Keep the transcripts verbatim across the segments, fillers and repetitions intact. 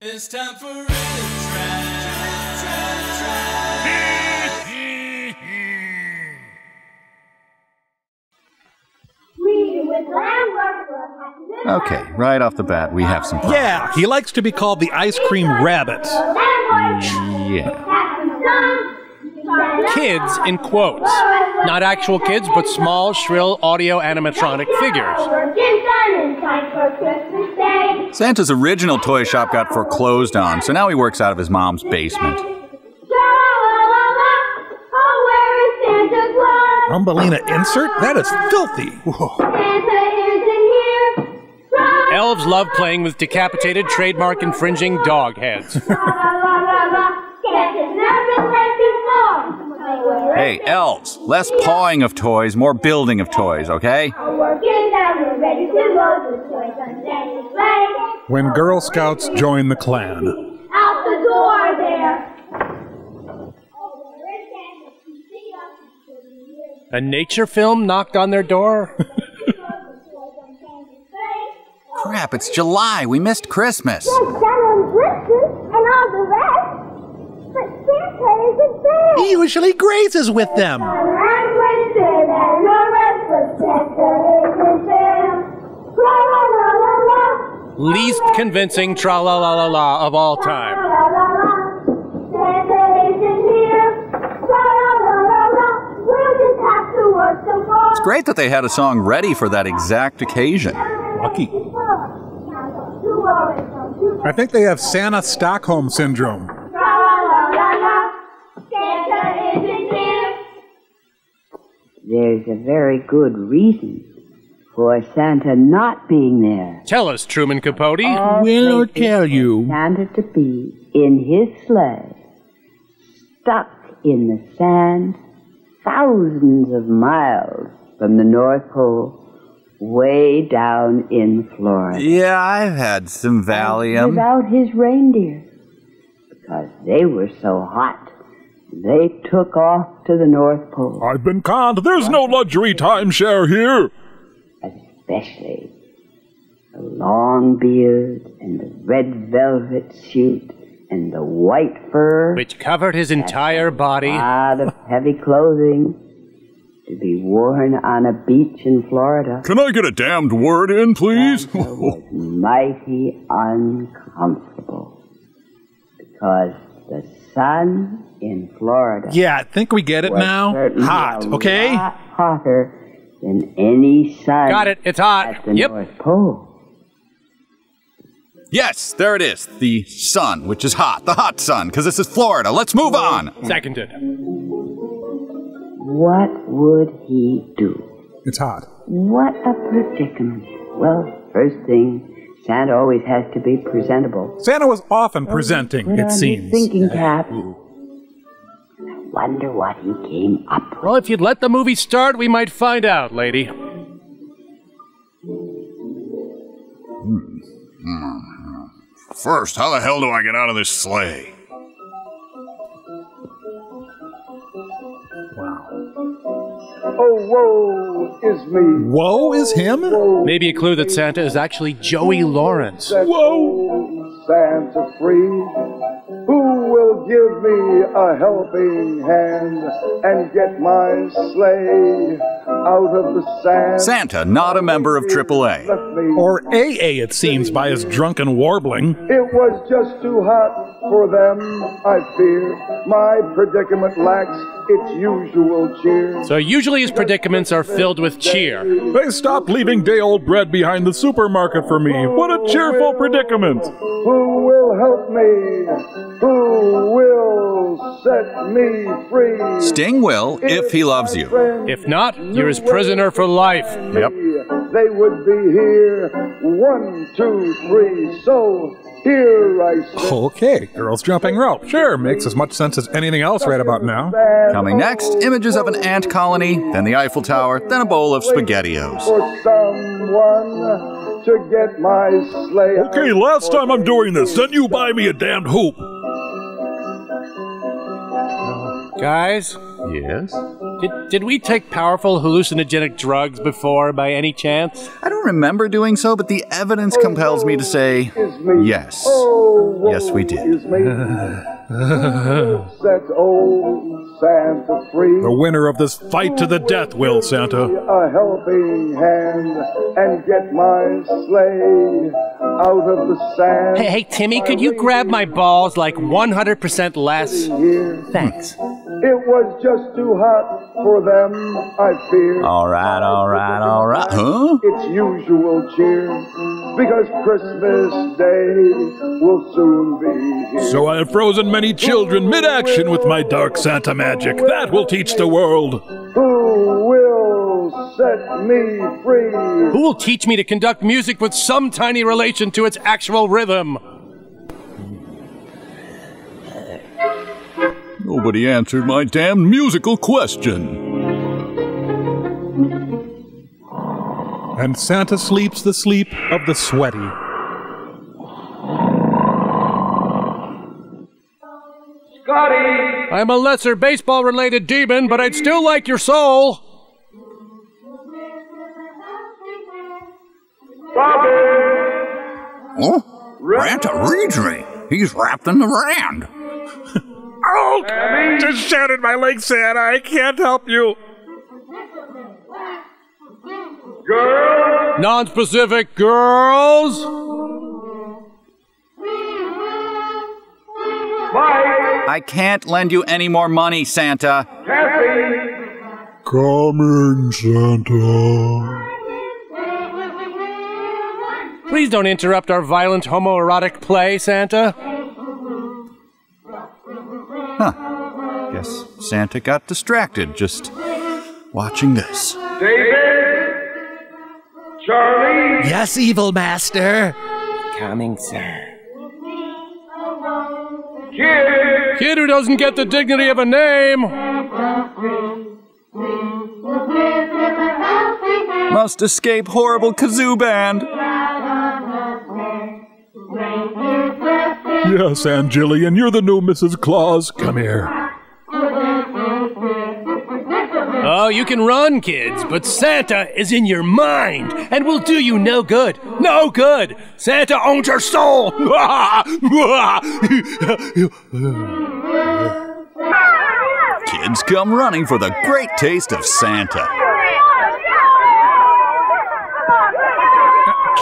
It's time for RiffTrax. Okay, right off the bat, we have some problems. Yeah, he likes to be called the Ice Cream Rabbit. Yeah. Kids in quotes. Not actual kids, but small, shrill, audio animatronic figures. Santa's original toy shop got foreclosed on, so now he works out of his mom's basement. Thumbelina insert? That is filthy. Whoa. Elves love playing with decapitated, trademark-infringing dog heads. Hey, elves, less pawing of toys, more building of toys, okay? When Girl Scouts join the clan. Out the door there! A nature film knocked on their door? Crap, it's July. We missed Christmas. Yes, Christmas and all the rest. He usually grazes with them. Least convincing tra-la-la-la-la of all time. It's great that they had a song ready for that exact occasion. Lucky. I think they have Santa Stockholm Syndrome. There's a very good reason for Santa not being there. Tell us, Truman Capote. All Will or tell you. Santa to be in his sleigh, stuck in the sand, thousands of miles from the North Pole, way down in Florida. Yeah, I've had some Valium. Without his reindeer, because they were so hot. They took off to the North Pole. I've been conned. There's no luxury timeshare here. Especially the long beard and the red velvet suit and the white fur. Which covered his entire body. A lot of heavy clothing to be worn on a beach in Florida. Can I get a damned word in, please? It was mighty uncomfortable. Because the sun in Florida. Yeah, I think we get it now. Hot, okay? Lot hotter than any sun. Got it. It's hot. At the yep. North Pole. Yes, there it is. The sun, which is hot. The hot sun, because this is Florida. Let's move on. Seconded. What would he do? It's hot. What a predicament. Well, first thing. Santa always has to be presentable. Santa was often so presenting, put it on seems. His thinking cap. I wonder what he came up with. Well, if you'd let the movie start, we might find out, lady. First, how the hell do I get out of this sleigh? Oh, woe is me. Woe is him? Woe Maybe a clue that Santa is actually Joey Lawrence. Woe! Santa free, who will give me a helping hand and get my sleigh out of the sand? Santa, not a member of triple A. Or A A, it seems, by his drunken warbling. It was just too hot for them, I fear. My predicament lacks its usual cheer. So usually his predicaments are filled with cheer. They stopped leaving day-old bread behind the supermarket for me. What a cheerful predicament. Who will help me? Who will set me free? Sting will, if he loves you. If not, you're his prisoner for life. Yep. They would be here. One, two, three, so here I sit. Okay, girls jumping rope. Sure, makes as much sense as anything else right about now. Coming next, images of an ant colony, then the Eiffel Tower, then a bowl of SpaghettiOs. For someone to get my sleigh. Okay, last time I'm doing this, then you buy me a damned hoop. Guys? Yes? Did, did we take powerful hallucinogenic drugs before, by any chance? I don't remember doing so, but the evidence compels me to say me. Yes. Oh, woe yes, we did. Is me. Set old Santa free. The winner of this fight to the death will, Santa. A helping hand and get my sleigh out of the sand. Hey, hey Timmy, could you grab my balls like one hundred percent less? Thanks. It was just too hot for them, I fear. All right, all right, all right. Huh? It's usual cheer, because Christmas Day will soon be here. So I have frozen many children mid-action with my dark Santa magic. That will teach the world. Who will set me free? Who will teach me to conduct music with some tiny relation to its actual rhythm? Nobody answered my damn musical question. And Santa sleeps the sleep of the sweaty. Scotty! I'm a lesser baseball-related demon, but I'd still like your soul. Robin! Oh, Santa reads me. He's wrapped in the rand. Oh, Sammy. Just shattered my leg, Santa. I can't help you. Girls. Non-specific girls. Mike. I can't lend you any more money, Santa. Kathy. Come in, Santa. Please don't interrupt our violent homoerotic play, Santa. Huh. Guess Santa got distracted just watching this. David! Charlie! Yes, evil master! Coming, sir. Kid! Kid who doesn't get the dignity of a name! Must escape horrible kazoo band! Yes, Aunt Jillian, you're the new Missus Claus. Come here. Oh, you can run, kids, but Santa is in your mind and will do you no good. No good! Santa owns your soul! Kids come running for the great taste of Santa.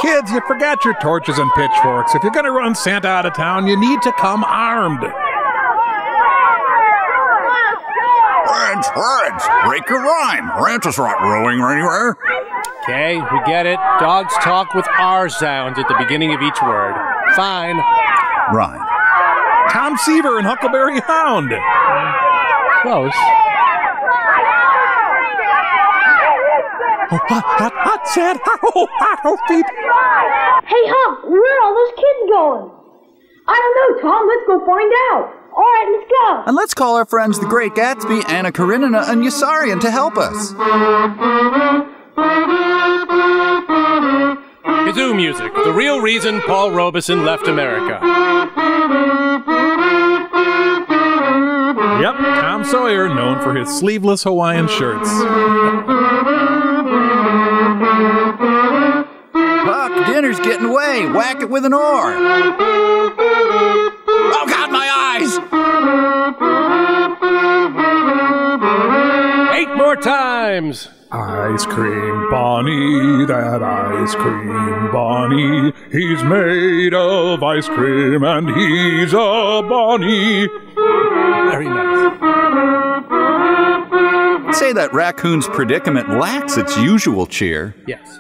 Kids, you forgot your torches and pitchforks. If you're going to run Santa out of town, you need to come armed. Reds, reds, break your rhyme. Ranch is not rowing anywhere. Okay, we get it. Dogs talk with R sounds at the beginning of each word. Fine. Rhyme. Tom Seaver and Huckleberry Hound. Close. Oh, hot, hot, hot, sad, hot, oh, hot, oh, feet. Hey, Huck, where are all those kids going? I don't know, Tom. Let's go find out. All right, let's go. And let's call our friends the Great Gatsby, Anna Karenina, and Yossarian to help us. Kazoo music, the real reason Paul Robeson left America. Yep, Tom Sawyer, known for his sleeveless Hawaiian shirts. Buck, dinner's getting away. Whack it with an oar. Oh, God, my eyes! Eight more times. Ice cream, Bonnie, that ice cream, Bonnie. He's made of ice cream and he's a Bonnie. Very nice. Say that raccoon's predicament lacks its usual cheer. Yes.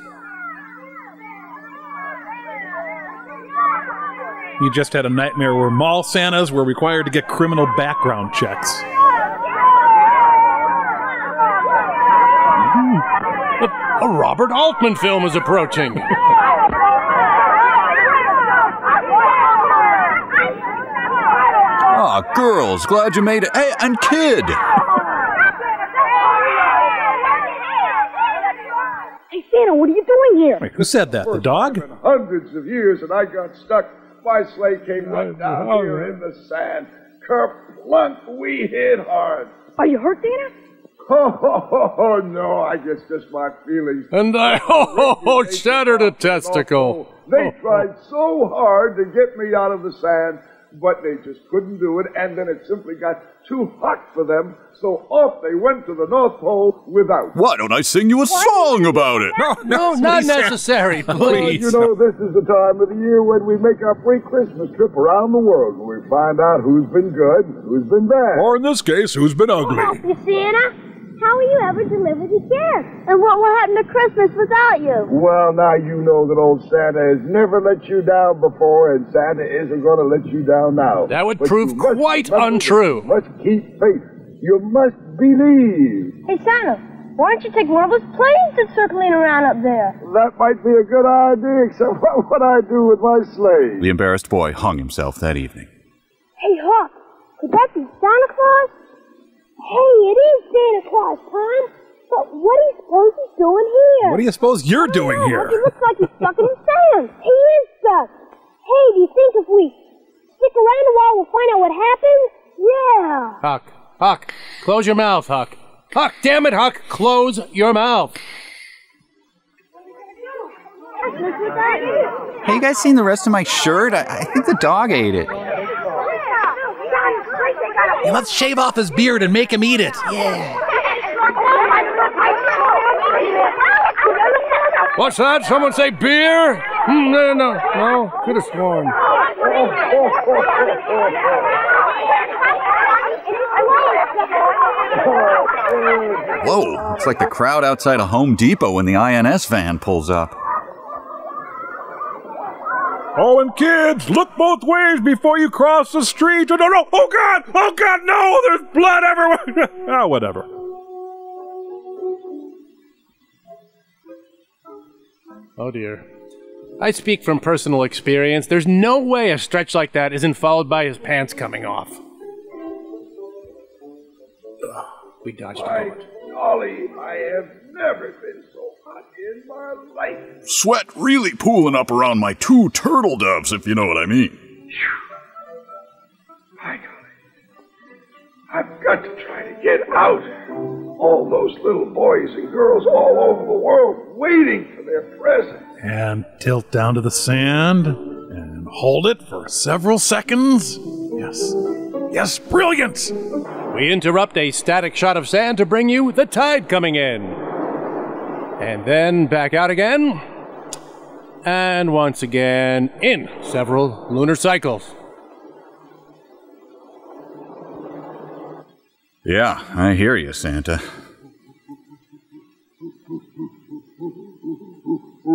You just had a nightmare where mall Santas were required to get criminal background checks. Mm-hmm. A Robert Altman film is approaching. Ah, oh, girls, glad you made it. Hey, and kid! Hey, Santa, what are you doing here? Wait, who said that? The dog? Hundreds of years, and I got stuck. My sleigh came right down here in the sand. Kerplunk, we hit hard. Are you hurt, Dana? Ho, ho, ho, ho, no, I guess just my feelings. And I, ho, ho, ho, shattered a testicle. They tried so hard to get me out of the sand, but they just couldn't do it, and then it simply got too hot for them, so off they went to the North Pole without. Why don't I sing you a Why song about it? No, no, not necessary, please. Well, you know, this is the time of the year when we make our pre-Christmas trip around the world, and we find out who's been good and who's been bad. Or in this case, who's been ugly. Help you, Santa. How will you ever deliver the gift? And what will happen to Christmas without you? Well, now you know that old Santa has never let you down before, and Santa isn't going to let you down now. That would but prove quite must, untrue. You must keep faith. You must believe. Hey, Santa, why don't you take one of those planes that's circling around up there? That might be a good idea, except what would I do with my sleigh? The embarrassed boy hung himself that evening. Hey, Hawk, could that be Santa Claus? Hey, it is Santa Claus, Tom. But what do you suppose he's doing here? What do you suppose you're doing know, here? He looks like he's stuck in the sand. He is stuck. Hey, do you think if we stick around a while, we'll find out what happens? Yeah. Huck, Huck, close your mouth, Huck. Huck, damn it, Huck, close your mouth. Have you guys seen the rest of my shirt? I, I think the dog ate it. Hey, let's shave off his beard and make him eat it. Yeah. What's that? Someone say beer? Mm, no, no, no. Could have sworn. Whoa, it's like the crowd outside a Home Depot when the I N S van pulls up. Oh, and kids, look both ways before you cross the street. Oh, no, no. Oh, God. Oh, God, no. There's blood everywhere. Ah, oh, whatever. Oh, dear. I speak from personal experience. There's no way a stretch like that isn't followed by his pants coming off. Ugh, we dodged a bullet. Golly, I have never been so hot in my life. Sweat really pooling up around my two turtle doves, if you know what I mean. My golly. I've got to try to get out. All those little boys and girls all over the world waiting for their present. And tilt down to the sand and hold it for several seconds. Yes. Yes, brilliant! We interrupt a static shot of sand to bring you the tide coming in. And then back out again. And once again in several lunar cycles. Yeah, I hear you, Santa.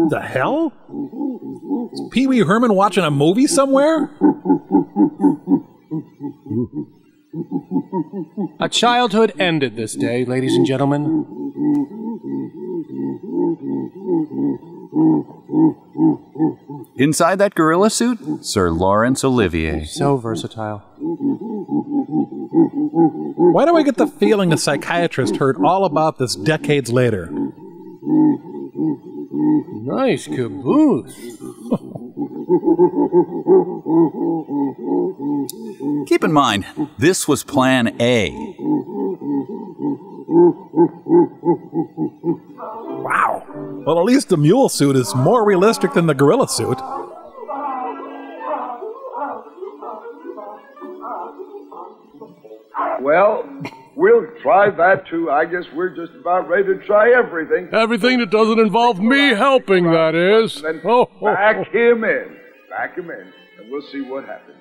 The hell? Is Pee-wee Herman watching a movie somewhere? A childhood ended this day, ladies and gentlemen. Inside that gorilla suit, Sir Laurence Olivier. So versatile. Why do I get the feeling the psychiatrist heard all about this decades later? Nice caboose. Keep in mind, this was Plan A. Wow. Well, at least the mule suit is more realistic than the gorilla suit. Well, we'll try that too. I guess we're just about ready to try everything. Everything that doesn't involve me helping, that is. Then back him in. Back him in. And we'll see what happens.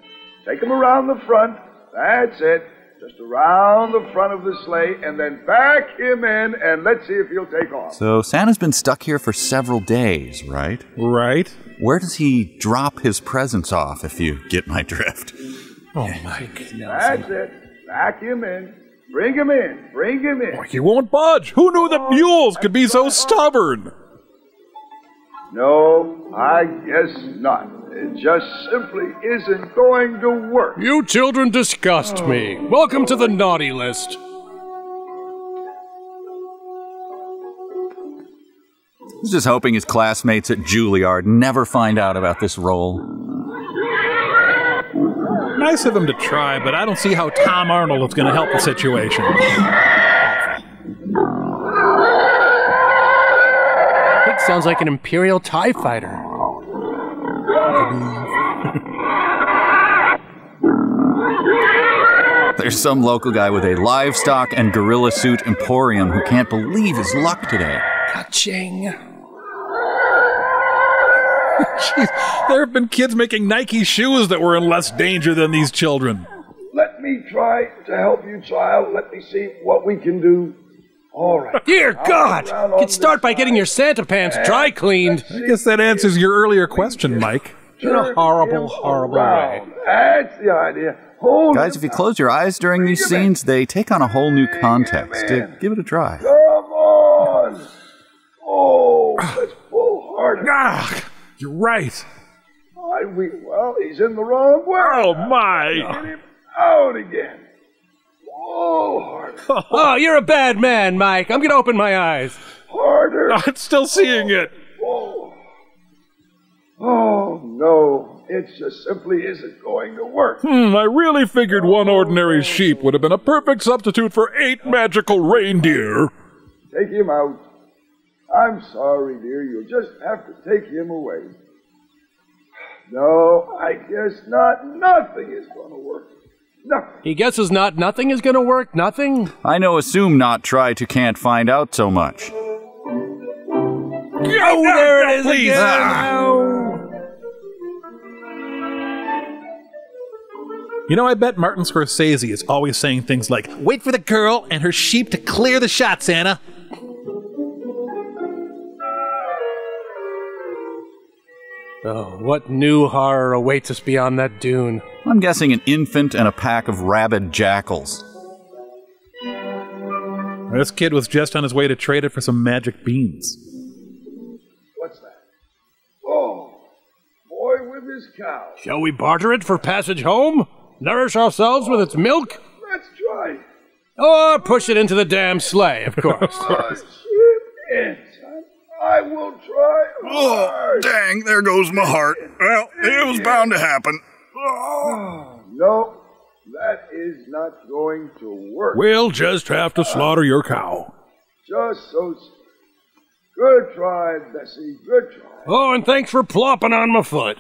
Take him around the front. That's it. Just around the front of the sleigh, and then back him in, and let's see if he'll take off. So Santa's been stuck here for several days, right? Right. Where does he drop his presents off, if you get my drift? Oh, my goodness. That's it. Back him in. Bring him in. Bring him in. Oh, he won't budge. Who knew that mules could be so stubborn? No, I guess not. It just simply isn't going to work. You children disgust oh. me. Welcome to the naughty list. I was just hoping his classmates at Juilliard never find out about this role. Nice of them to try, but I don't see how Tom Arnold is going to help the situation. sounds like an Imperial TIE fighter. There's some local guy with a livestock and gorilla suit emporium who can't believe his luck today. Ka-ching. Jeez, there have been kids making Nike shoes that were in less danger than these children. Let me try to help you, child. Let me see what we can do. All right. Dear I'll God! You could start by getting your Santa pants dry cleaned. I guess that answers your earlier question, Mike. You're a horrible, horrible way. That's the idea. Hold Guys, if you close your eyes during these scenes, they take on a whole new context. Give it a try. Come on! Oh, let's pull harder. Ah, you're right. I, we, well, he's in the wrong way. Oh, my. Get him out again. Whoa, harder. Oh, you're a bad man, Mike. I'm going to open my eyes. Harder. I'm still seeing it. Whoa. Oh, no. It just simply isn't going to work. Hmm, I really figured one ordinary sheep would have been a perfect substitute for eight magical reindeer. Take him out. I'm sorry, dear. You'll just have to take him away. No, I guess not. Nothing is going to work. Nothing. He guesses not. Nothing is going to work? Nothing? I know assume not, try to can't find out so much. Oh, oh there no, it is please. again. Ah. Oh. You know, I bet Martin Scorsese is always saying things like, wait for the girl and her sheep to clear the shots, Anna. Oh, what new horror awaits us beyond that dune? I'm guessing an infant and a pack of rabid jackals. This kid was just on his way to trade it for some magic beans. What's that? Oh, boy with his cow. Shall we barter it for passage home? Nourish ourselves with its milk? Let's try it. Or push it into the damn sleigh, of course. uh, it I will try hard. Oh, dang, there goes my heart. Well, it was bound to happen. Oh. No, that is not going to work. We'll just have to slaughter your cow. Just so. Good try, Bessie, good try. Oh, and thanks for plopping on my foot.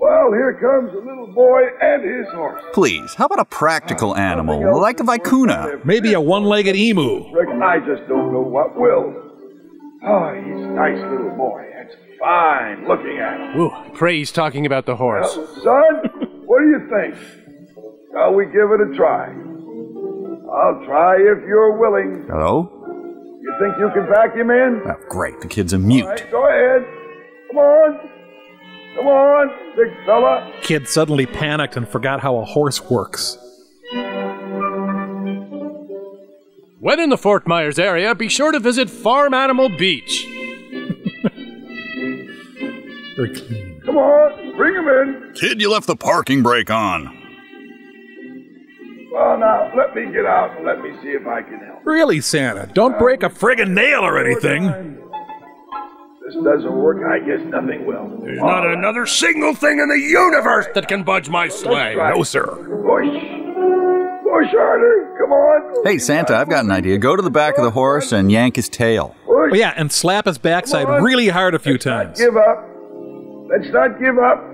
Well, here comes a little boy and his horse. Please, how about a practical animal, like a vicuna? Maybe a one-legged emu. I just don't know what will. Oh, he's a nice little boy. That's fine looking at him. Ooh, pray he's talking about the horse. Well, son, what do you think? Shall we give it a try? I'll try if you're willing. Hello? You think you can pack him in? Oh, great. The kid's a mute. All right, go ahead. Come on. Come on, big fella. Kid suddenly panicked and forgot how a horse works. When in the Fort Myers area, be sure to visit Farm Animal Beach. Very clean. Come on, bring him in. Kid, you left the parking brake on. Well, now, let me get out and let me see if I can help. Really, Santa? Don't uh, break a friggin' nail or anything. This doesn't work, I guess nothing will. There's All not right. another single thing in the universe that can budge my sleigh. No, sir. Push. Push harder. Come on. Hey, Santa, I've got an idea. Go to the back of the horse and yank his tail. Push. Oh, yeah, and slap his backside really hard a few Let's times. Not give up. Let's not give up.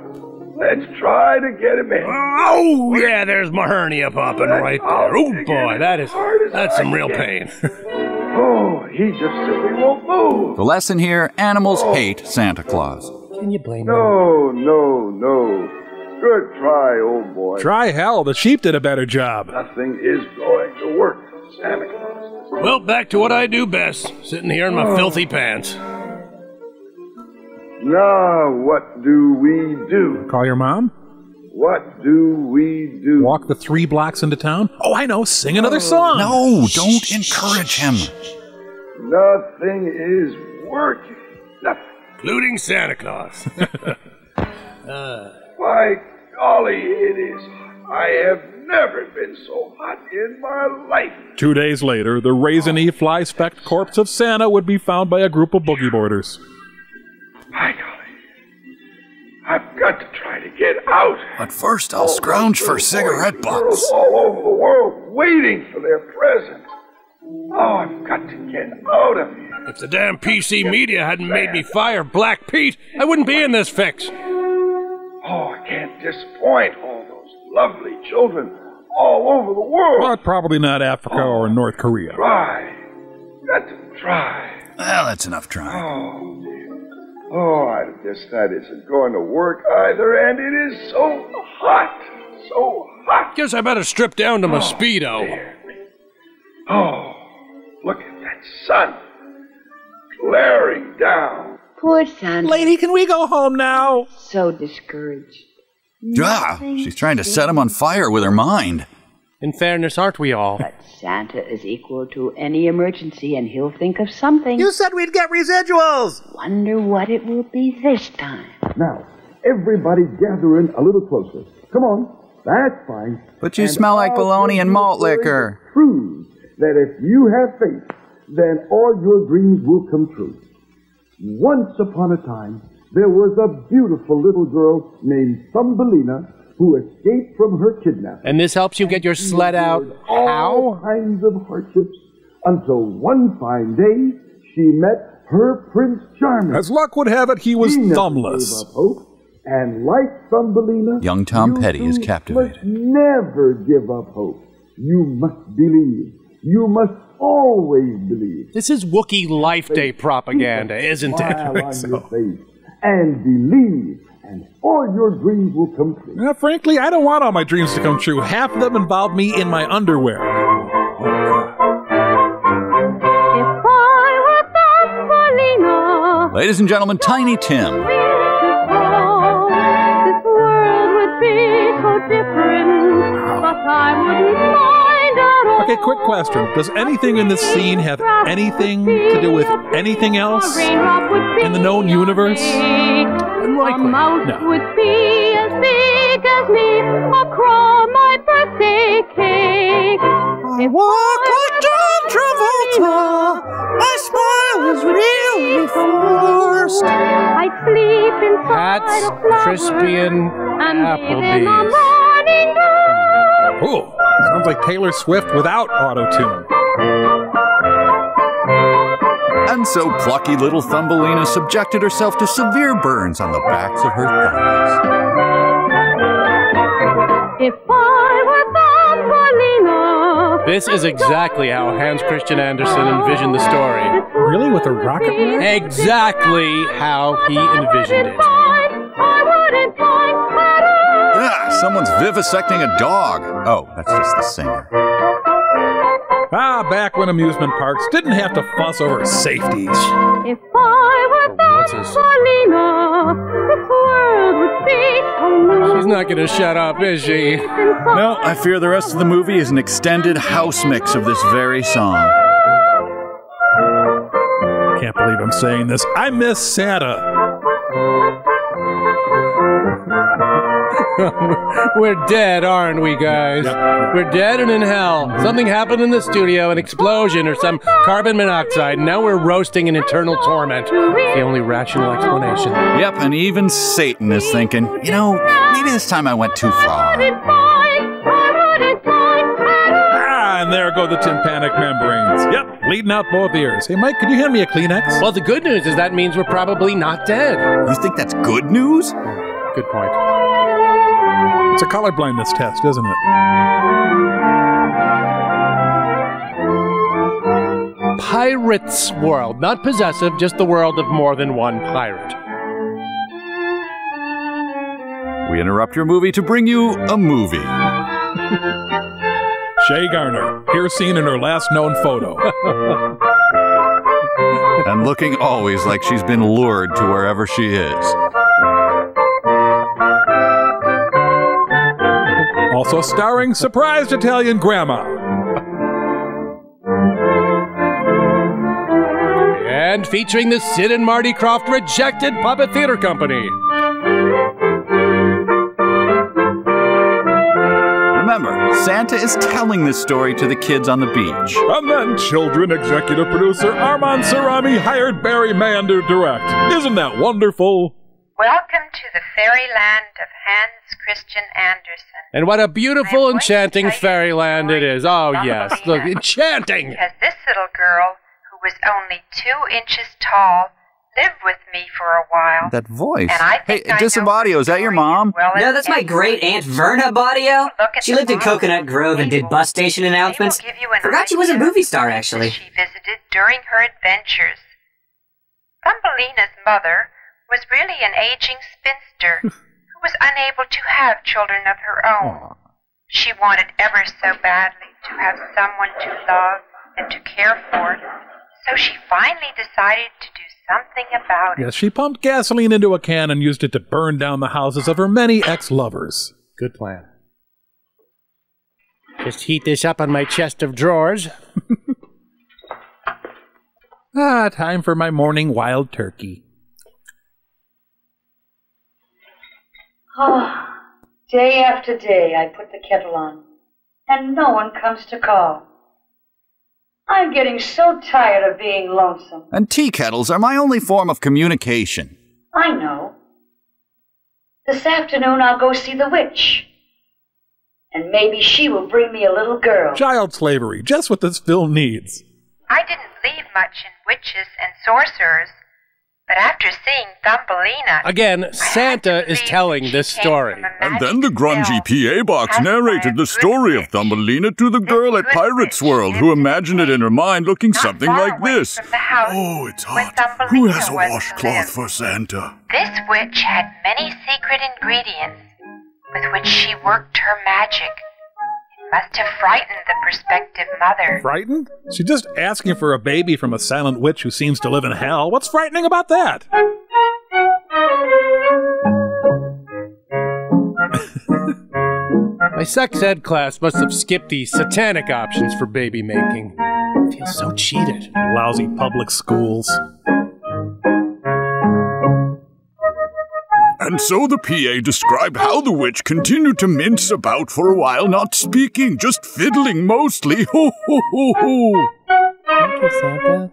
Let's try to get him in. Oh, yeah, there's my hernia popping Let's right there. Oh, boy, that is, that's some real pain. Oh, he just simply won't move. The lesson here, animals oh. hate Santa Claus. Can you blame no, them? No, no, no. Good try, old boy. Try hell. The sheep did a better job. Nothing is going to work, Santa Claus. Well, back to what I do best, sitting here in my oh. filthy pants. Now, what do we do? Call your mom? What do we do? Walk the three blocks into town? Oh, I know. Sing another song. No, don't encourage him. Nothing is working. Nothing. Including Santa Claus. uh. By golly, it is. I have never been so hot in my life. Two days later, the raisiny, fly-specked corpse of Santa would be found by a group of boogie boarders. By golly. I've got to try to get out. But first, I'll oh, scrounge for cigarette butts. All over the world waiting for their presents. Oh, I've got to get out of here. If the damn P C media hadn't made me fire Black Pete, I wouldn't be in this fix. Oh, I can't disappoint all those lovely children all over the world. But probably not Africa oh, or North Korea. Try. Got to try. Well, that's enough trying. Oh, dear. Oh, I guess that isn't going to work either, and it is so hot. So hot. Guess I better strip down to my oh, Speedo. Dear. Oh, look at that sun. Glaring down. Poor son. Lady, can we go home now? So discouraged. Ah, she's trying to set him on fire with her mind. In fairness, aren't we all? But Santa is equal to any emergency, and he'll think of something. You said we'd get residuals! Wonder what it will be this time. Now, everybody gather in a little closer. Come on. That's fine. But you and smell like bologna and malt liquor. Proves that if you have faith, then all your dreams will come true. Once upon a time, there was a beautiful little girl named Thumbelina who escaped from her kidnapper. And this helps you get your sled out. How? All kinds of hardships until one fine day she met her Prince Charming. As luck would have it, he was thumbless. Gave up hope, and like Thumbelina, young Tom you Petty is captivated. Never give up hope. You must believe. You must always believe. This is Wookiee Life Day propaganda, isn't it? And believe, and all your dreams will come true. Now, frankly, I don't want all my dreams to come true. Half of them involve me in my underwear. If I were Thumbelina, ladies and gentlemen, Tiny Tim. This world would be so different, but I wouldn't find out all. Okay, quick question. Does anything in this scene have anything to do with anything else in the known universe? Unlikely. A mouse no. would be as big as me, or crawl my birthday cake. I walk like John Travolta, my smile is really forced. I'd sleep inside That's a flower, Crispian Applebee's. Ooh, sounds like Taylor Swift without auto-tune. And so plucky little Thumbelina subjected herself to severe burns on the backs of her thumbs. If I were Thumbelina. This is exactly how Hans Christian Andersen envisioned the story. Really? With a rocket? Exactly how he envisioned it. Ah, someone's vivisecting a dog. Oh, that's just the singer. Ah, back when amusement parks didn't have to fuss over safeties. If I were Thumbelina, this world would be so. She's not going to shut up, is she? No, I fear the rest of the movie is an extended house mix of this very song. Can't believe I'm saying this. I miss Santa. We're dead, aren't we, guys? Yep. We're dead and in hell. Something happened in the studio, an explosion or some carbon monoxide. Now we're roasting in eternal torment. It's the only rational explanation. Yep, and even Satan is thinking, you know, maybe this time I went too far. Ah, and there go the tympanic membranes. Yep, bleeding out both ears. Hey, Mike, could you hand me a Kleenex? Well, the good news is that means we're probably not dead. You think that's good news? Good point. It's a colorblindness test, isn't it? Pirate's World. Not possessive, just the world of more than one pirate. We interrupt your movie to bring you a movie. Shea Garner, here seen in her last known photo. And looking always like she's been lured to wherever she is. Also starring surprised Italian grandma. And featuring the Sid and Marty Croft rejected puppet theater company. Remember, Santa is telling this story to the kids on the beach. And then children executive producer Armand Cerami hired Barry Mander to direct. Isn't that wonderful? Welcome to the fairyland of Hans Christian Andersen. And what a beautiful, enchanting fairyland it is. Oh, yes. Look, enchanting! Because this little girl, who was only two inches tall, lived with me for a while. That voice. And I think hey, I Bodio, is that your mom? Well no, that's my great-aunt Verna Bodio. She lived in Coconut Grove and did bus station announcements. Forgot she was a movie star, actually. She visited during her adventures. Thumbelina's mother was really an aging spinster who was unable to have children of her own. She wanted ever so badly to have someone to love and to care for, so she finally decided to do something about it. Yes, she pumped gasoline into a can and used it to burn down the houses of her many ex-lovers. Good plan. Just heat this up on my chest of drawers. Ah, time for my morning wild turkey. Oh, day after day I put the kettle on, and no one comes to call. I'm getting so tired of being lonesome. And tea kettles are my only form of communication. I know. This afternoon I'll go see the witch. And maybe she will bring me a little girl. Child slavery, just what this film needs. I didn't believe much in witches and sorcerers, but after seeing Thumbelina... Again, Santa is telling this story. And then the grungy P A box narrated the story of Thumbelina to the girl at Pirate's World, who imagined it in her mind looking something like this. Oh, it's hot. Who has a washcloth for Santa? This witch had many secret ingredients with which she worked her magic. It must have frightened the prospective mother. Frightened? She's just asking for a baby from a silent witch who seems to live in hell. What's frightening about that? My sex ed class must have skipped the satanic options for baby making. I feel so cheated. Lousy public schools. And so the P A described how the witch continued to mince about for a while, not speaking, just fiddling mostly. Ho, ho, ho, ho. Thank you, Santa.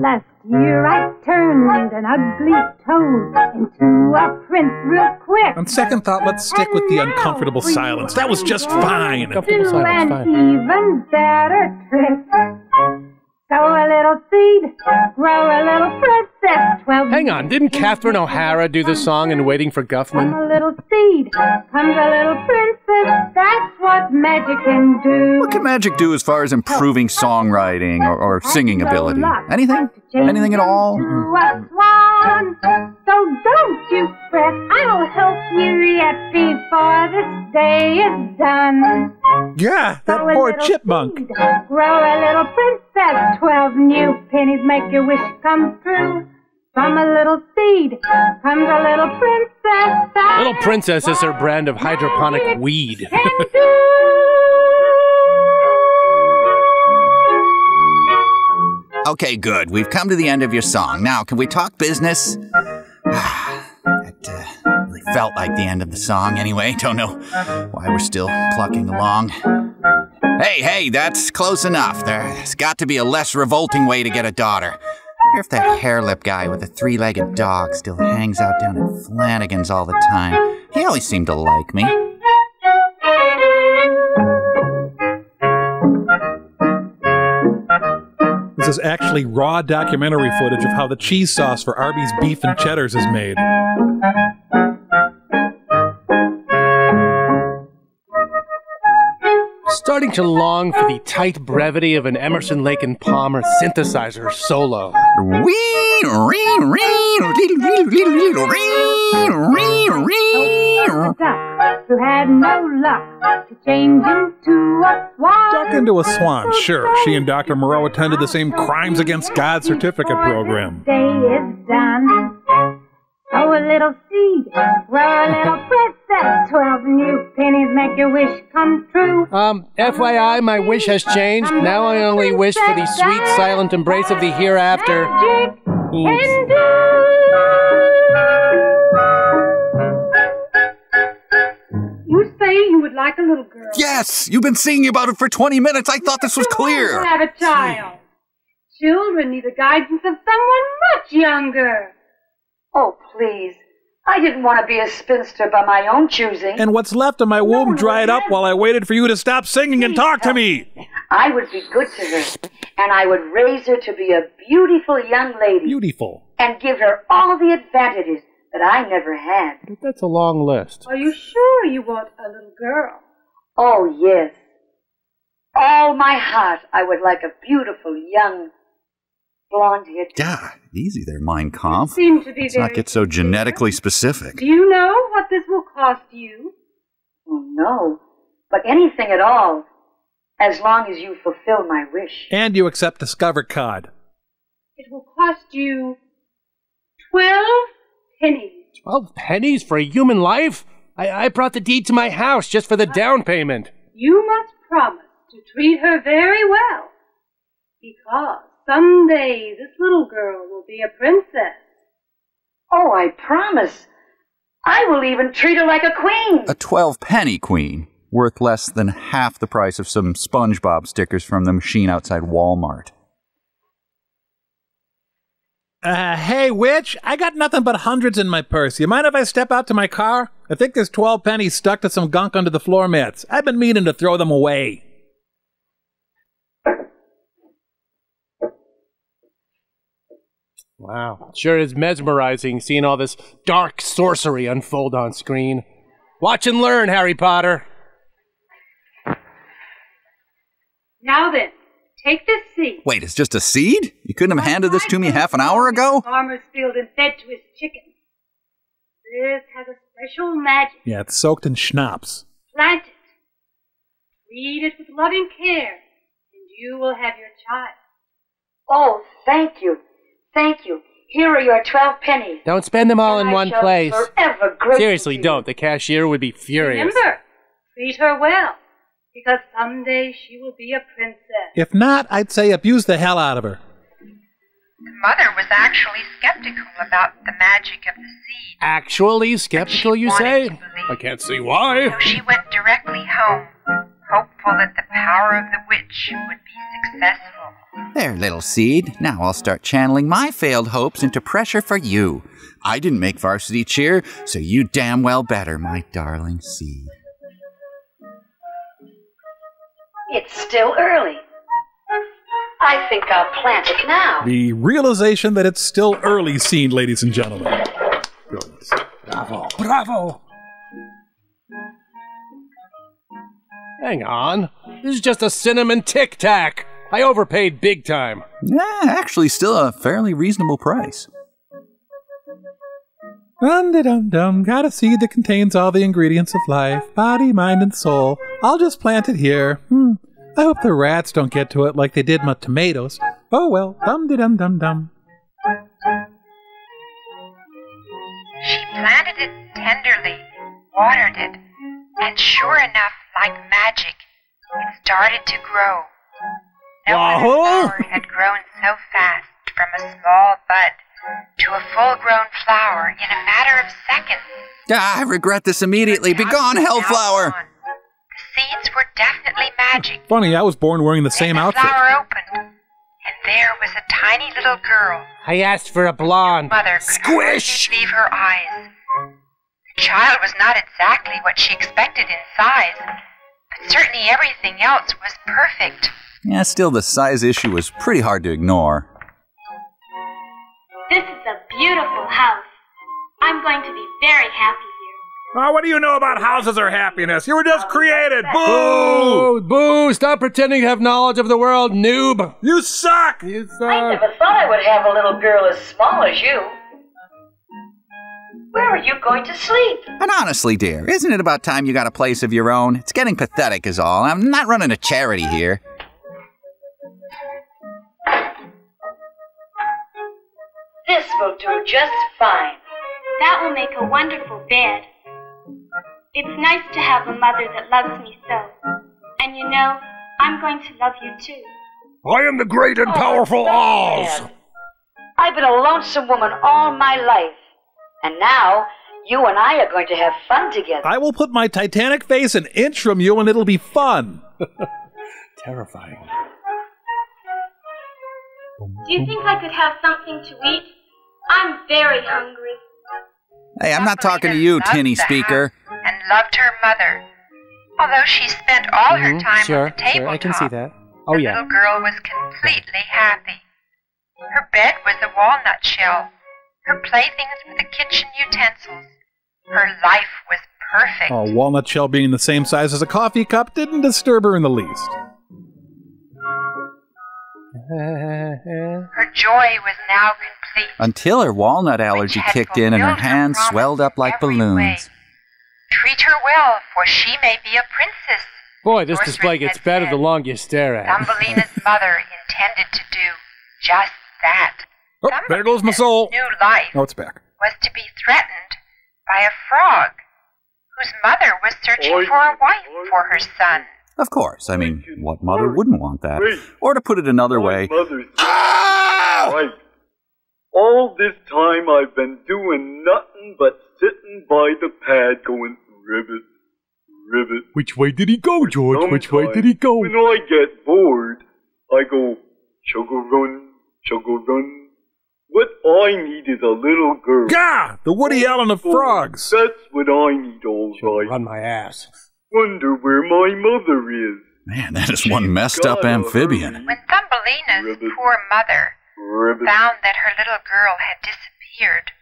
Last year I turned an ugly toad into a prince real quick. On second thought, let's stick and with the uncomfortable silence. That was just fine. Uncomfortable silence, fine. Even better trick. Sow a little seed, grow a little princess. Twelve Hang on, didn't Catherine O'Hara do the song in Waiting for Guffman? From a little seed comes a little princess. That's what magic can do. What can magic do as far as improving songwriting or, or singing ability? Anything? Anything at all? So don't you fret, I'll help you yet before this day is done. Yeah, that Sow poor chipmunk. Seed, grow a little princess. Twelve new pennies make your wish come true. From a little seed comes a little princess. Little Princess is her brand of hydroponic weed. Okay, good. We've come to the end of your song. Now, can we talk business? It uh, really felt like the end of the song anyway. Don't know why we're still plucking along. Hey, hey, that's close enough. There's got to be a less revolting way to get a daughter. I wonder if that hairlip guy with the three-legged dog still hangs out down at Flanagan's all the time. He always seemed to like me. This is actually raw documentary footage of how the cheese sauce for Arby's beef and cheddars is made. Starting to long for the tight brevity of an Emerson, Lake and Palmer synthesizer solo. Who had no luck to change into a swan. Duck into a swan, sure. She and Doctor Moreau attended the same Crimes Against God certificate program. Day is done. Oh, a little seed, grow a little princess, twelve new pennies make your wish come true. Um, F Y I, my wish has changed. Now I only wish for the sweet, silent embrace of the hereafter. You say you would like a little girl. Yes! You've been singing about it for twenty minutes. I thought this was clear. Have a child. Children need the guidance of someone much younger. Oh, please. I didn't want to be a spinster by my own choosing. And what's left of my womb dried up while I waited for you to stop singing and talk to me. I would be good to her, and I would raise her to be a beautiful young lady. Beautiful. And give her all the advantages that I never had. But that's a long list. Are you sure you want a little girl? Oh, yes. All my heart, I would like a beautiful young blonde-haired... Yeah, easy there, Mein Kampf. Seem to be Let's not get so genetically specific. Do you know what this will cost you? Well, no, but anything at all, as long as you fulfill my wish. And you accept the Discover Cod. It will cost you twelve pennies. Twelve pennies for a human life? I, I brought the deed to my house just for the down payment. You must promise to treat her very well, because someday this little girl will be a princess. Oh, I promise. I will even treat her like a queen. A twelve-penny queen, worth less than half the price of some SpongeBob stickers from the machine outside Walmart. Uh, hey, witch, I got nothing but hundreds in my purse. You mind if I step out to my car? I think there's twelve pennies stuck to some gunk under the floor mats. I've been meaning to throw them away. Wow. Sure is mesmerizing seeing all this dark sorcery unfold on screen. Watch and learn, Harry Potter. Now then, take this seed. Wait, it's just a seed? You couldn't have handed this to me half an hour ago? Farmer's field and fed to his chickens. This has a special magic. Yeah, it's soaked in schnapps. Plant it. Treat it with loving care, and you will have your child. Oh, thank you. Thank you. Here are your twelve pennies. Don't spend them all and in I one shall place. Forever grateful. Seriously, don't. The cashier would be furious. Remember, treat her well, because someday she will be a princess. If not, I'd say abuse the hell out of her. The mother was actually skeptical about the magic of the seed. Actually skeptical, you say? I can't see why. So she went directly home, hopeful that the power of the witch would be successful. There, little seed. Now I'll start channeling my failed hopes into pressure for you. I didn't make varsity cheer, so you damn well better, my darling seed. It's still early. I think I'll plant it now. The realization that it's still early scene, ladies and gentlemen. Goodness. Bravo. Bravo. Hang on. This is just a cinnamon tic-tac. I overpaid big time. Yeah, actually still a fairly reasonable price. Dum-de-dum-dum, got a seed that contains all the ingredients of life, body, mind, and soul. I'll just plant it here. Hmm. I hope the rats don't get to it like they did my tomatoes. Oh well, dum-de-dum-dum-dum. She planted it tenderly, watered it, and sure enough, like magic, it started to grow. No other flower had grown so fast from a small bud to a full-grown flower in a matter of seconds. Ah, I regret this immediately. Begone, hellflower! The seeds were definitely magic. Funny, I was born wearing the same outfit. The flower opened, and there was a tiny little girl. I asked for a blonde. Mother could squish. Leave her eyes. The child was not exactly what she expected in size, but certainly everything else was perfect. Yeah, still the size issue was pretty hard to ignore. This is a beautiful house. I'm going to be very happy here. Oh, what do you know about houses or happiness? You were just oh, created! Boo! Boo! Boo! Stop pretending to have knowledge of the world, noob! You suck! You suck! I never thought I would have a little girl as small as you. Where are you going to sleep? And honestly, dear, isn't it about time you got a place of your own? It's getting pathetic is all. I'm not running a charity here. This will do just fine. That will make a wonderful bed. It's nice to have a mother that loves me so. And you know, I'm going to love you too. I am the great and oh, powerful Oz. So I've been a lonesome woman all my life. And now, you and I are going to have fun together. I will put my Titanic face an inch from you and it'll be fun. Terrifying. Do you think I could have something to eat? I'm very hungry. Hey, I'm not talking to you, tinny speaker. And loved her mother, although she spent all her time on the tabletop. Sure, I can see that. The oh, yeah. little girl was completely happy. Her bed was a walnut shell. Her playthings were the kitchen utensils. Her life was perfect. Oh, walnut shell being the same size as a coffee cup didn't disturb her in the least. Her joy was now complete. Until her walnut allergy kicked in and her hands swelled up like balloons. Way. Treat her well, for she may be a princess. Boy, this Northridge display gets better said, the longer you stare at it. Thumbelina's mother intended to do just that. Oh, there goes my soul. New life oh, it's back. Was to be threatened by a frog whose mother was searching oy, for a wife oy. for her son. Of course. I mean, what mother wouldn't want that? Or to put it another way... Ah! All this time I've been doing nothing but sitting by the pad going, ribbit, ribbit. Which way did he go, George? Sometimes, Which way did he go? When I get bored, I go, chuggle run, chuggle run. What I need is a little girl. Gah! The Woody Allen of frogs. That's what I need, all right. Run my ass. Wonder where my mother is. Man, that is one messed up amphibian. When Thumbelina's Ribbit. poor mother Ribbit. found that her little girl had disappeared,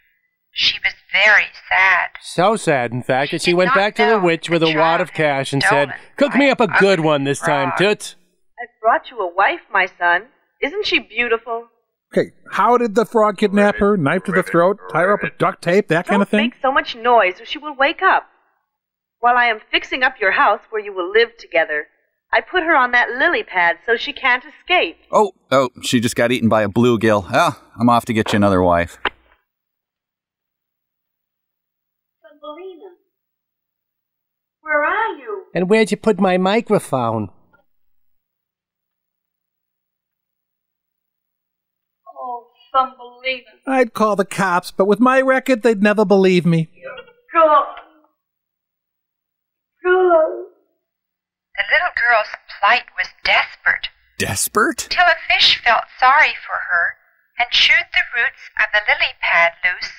she was very sad. So sad, in fact, she that she went back to the witch with a wad of cash and said, cook me up a good one this frog. time, Toots. I've brought you a wife, my son. Isn't she beautiful? Okay, how did the frog kidnap her? Knife to the throat, tie her up with duct tape, that Don't kind of thing? Don't make so much noise or she will wake up. While I am fixing up your house where you will live together, I put her on that lily pad so she can't escape. Oh, oh, she just got eaten by a bluegill. Ah, oh, I'm off to get you another wife. Thumbelina, where are you? And where'd you put my microphone? Oh, Thumbelina. I'd call the cops, but with my record, they'd never believe me. God. The little girl's plight was desperate. Desperate? Till a fish felt sorry for her and chewed the roots of the lily pad loose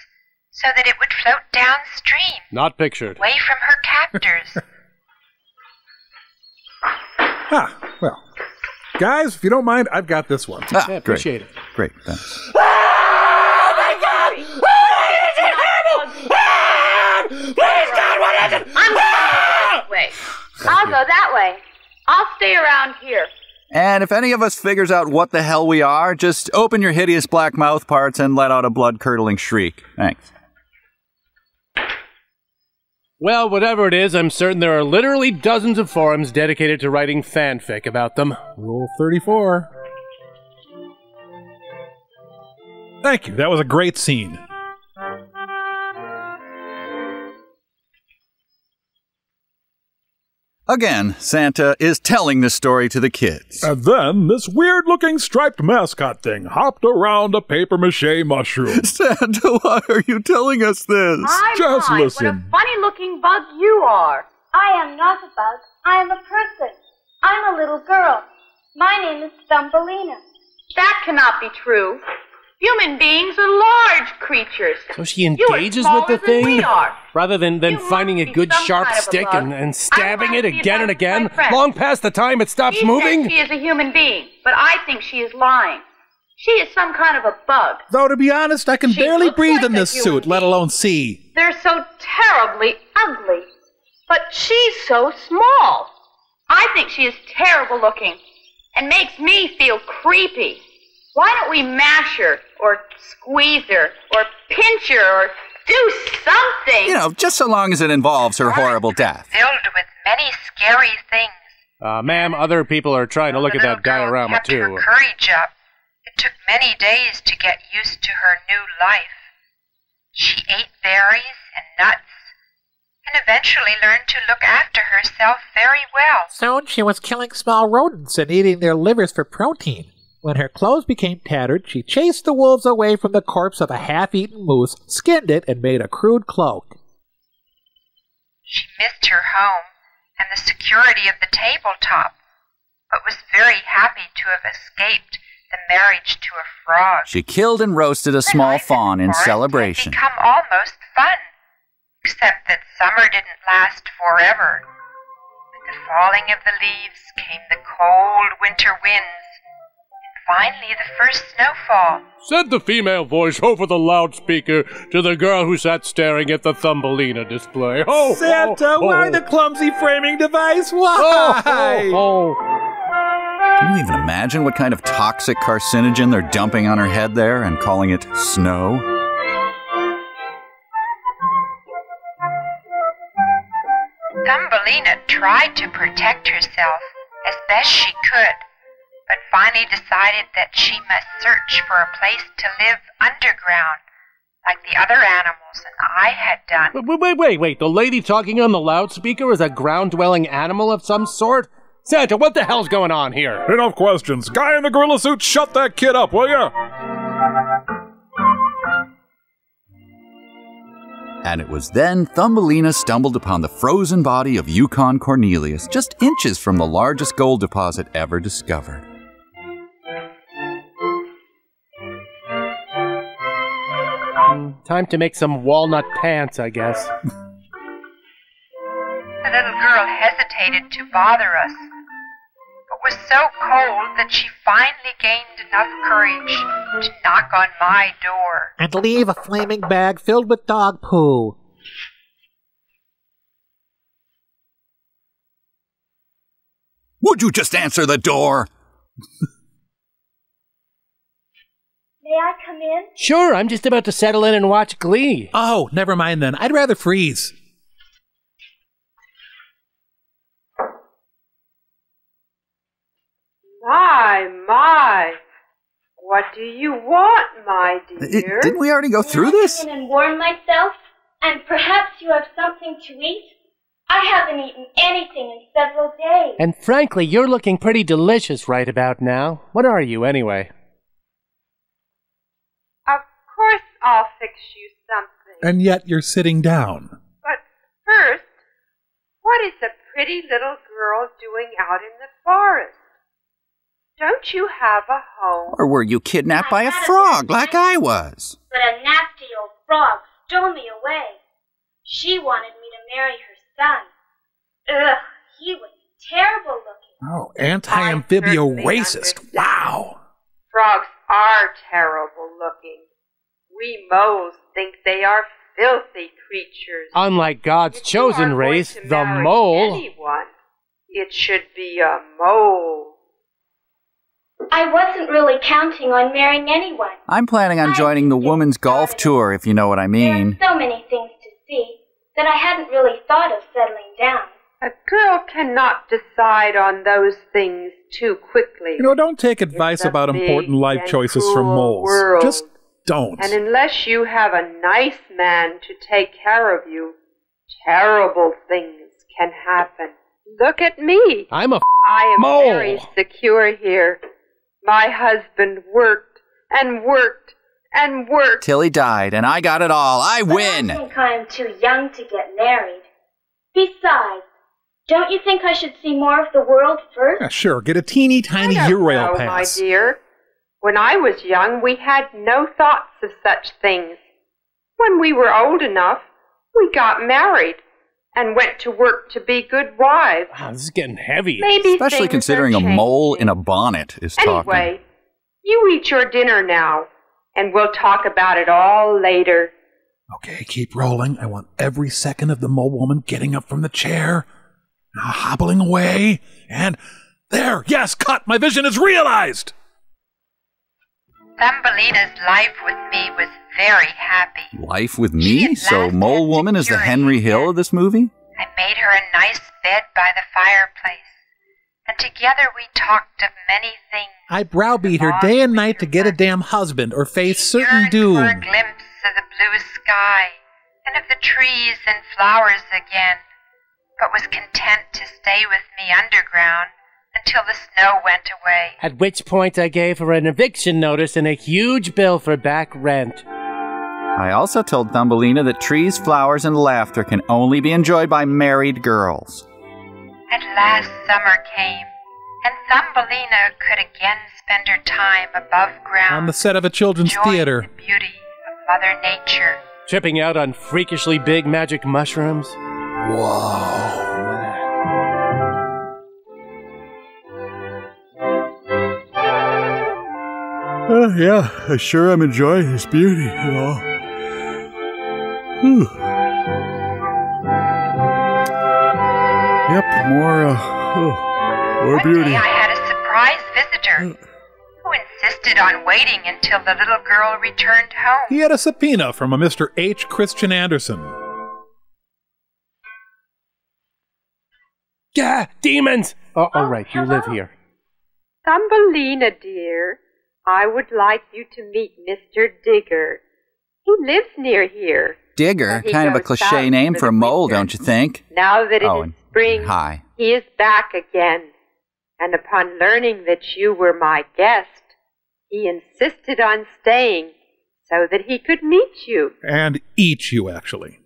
so that it would float downstream. Not pictured. Away from her captors. ah, well. Guys, if you don't mind, I've got this one. Ah, yeah, appreciate great. it. Great, thanks. Ah, oh my God! Oh, this is horrible! Ah! Please, God, what is it? Ah! Way. I'll you. go that way. I'll stay around here. And if any of us figures out what the hell we are, just open your hideous black mouth parts and let out a blood-curdling shriek. Thanks. Well, whatever it is, I'm certain there are literally dozens of forums dedicated to writing fanfic about them. Rule thirty-four. Thank you. That was a great scene. Again, Santa is telling the story to the kids. And then this weird-looking striped mascot thing hopped around a papier-mâché mushroom. Santa, why are you telling us this? I'm Just right. listen. What a funny-looking bug you are. I am not a bug. I am a person. I'm a little girl. My name is Thumbelina. That cannot be true. Human beings are large creatures. So she engages with the thing? Rather than, than finding a good sharp stick and, and stabbing it again and again? Long past the time it stops moving? She is a human being, but I think she is lying. She is some kind of a bug. Though, to be honest, I can barely breathe in this suit, let alone see. They're so terribly ugly. But she's so small. I think she is terrible looking and makes me feel creepy. Why don't we mash her, or squeeze her, or pinch her, or do something? You know, just so long as it involves her horrible death. Filled with many scary things. Uh, ma'am, other people are trying to look at that diorama, too. The little girl kept her courage up. It took many days to get used to her new life. She ate berries and nuts, and eventually learned to look after herself very well. Soon she was killing small rodents and eating their livers for protein. When her clothes became tattered, she chased the wolves away from the corpse of a half-eaten moose, skinned it, and made a crude cloak. She missed her home and the security of the tabletop, but was very happy to have escaped the marriage to a frog. She killed and roasted a small fawn in celebration. It had become almost fun, except that summer didn't last forever. the falling of the leaves came the cold winter winds, and finally the first snowfall, said the female voice over the loudspeaker to the girl who sat staring at the Thumbelina display. Oh, Santa, oh, oh. Why the clumsy framing device? Why? Oh, oh, oh. Can you even imagine what kind of toxic carcinogen they're dumping on her head there and calling it snow? Thumbelina tried to protect herself as best she could, but finally decided that she must search for a place to live underground, like the other animals and I had done. Wait, wait, wait, wait. The lady talking on the loudspeaker is a ground-dwelling animal of some sort? Santa, what the hell's going on here? Enough questions. Guy in the gorilla suit, shut that kid up, will ya? And it was then Thumbelina stumbled upon the frozen body of Yukon Cornelius, just inches from the largest gold deposit ever discovered. Time to make some walnut pants, I guess. The little girl hesitated to bother us, was so cold that she finally gained enough courage to knock on my door. And leave a flaming bag filled with dog poo. Would you just answer the door? May I come in? Sure, I'm just about to settle in and watch Glee. Oh, never mind then. I'd rather freeze. My, my. What do you want, my dear? It, didn't we already go through this? Can I come in and warm myself? And perhaps you have something to eat? I haven't eaten anything in several days. And frankly, you're looking pretty delicious right about now. What are you, anyway? Of course I'll fix you something. And yet you're sitting down. But first, what is a pretty little girl doing out in the forest? Don't you have a home? Or were you kidnapped by a frog like I was? But a nasty old frog stole me away. She wanted me to marry her son. Ugh, he was terrible looking. Oh, anti-amphibio racist. Understand. Wow. Frogs are terrible looking. We moles think they are filthy creatures. Unlike God's if chosen race, the mole. Anyone, it should be a mole. I wasn't really counting on marrying anyone. I'm planning on joining the woman's golf tour, if you know what I mean. There are so many things to see that I hadn't really thought of settling down. A girl cannot decide on those things too quickly. You know, don't take advice about important life choices from moles. Just don't. And unless you have a nice man to take care of you, terrible things can happen. Look at me. I'm a I am mole. Very secure here. My husband worked and worked and worked. Till he died, and I got it all. I win. I think I'm too young to get married. Besides, don't you think I should see more of the world first? Yeah, sure, get a teeny tiny Eurail pass. My dear, when I was young, we had no thoughts of such things. When we were old enough, we got married and went to work to be good wives. Wow, this is getting heavy. Maybe especially considering a mole in a bonnet is talking. Anyway, you eat your dinner now, and we'll talk about it all later. Okay, keep rolling. I want every second of the mole woman getting up from the chair, now hobbling away, and there, yes, cut! My vision is realized! Thumbelina's life with me was very happy. Life with me? So Mole Woman is the Henry Hill of this movie? I made her a nice bed by the fireplace, and together we talked of many things. I browbeat her day and night to get a damn husband or face certain doom. She yearned for a glimpse of the blue sky and of the trees and flowers again, but was content to stay with me underground until the snow went away. At which point I gave her an eviction notice and a huge bill for back rent. I also told Thumbelina that trees, flowers, and laughter can only be enjoyed by married girls. At last summer came, and Thumbelina could again spend her time above ground on the set of a children's theater, enjoying the beauty of Mother Nature, tripping out on freakishly big magic mushrooms. Whoa. Uh, yeah, I sure am enjoying this beauty and all. Whew. Yep, more, uh, oh, more One beauty. One day I had a surprise visitor uh, who insisted on waiting until the little girl returned home. He had a subpoena from a Mister H. Christian Andersen. Gah, demons! Oh, all oh, right, hello. You live here. Thumbelina, dear. I would like you to meet Mister Digger. He lives near here. Digger? Kind of a cliche name for a mole, don't you think? Now that it oh, is spring, hi. He is back again. And upon learning that you were my guest, he insisted on staying so that he could meet you. And eat you, actually.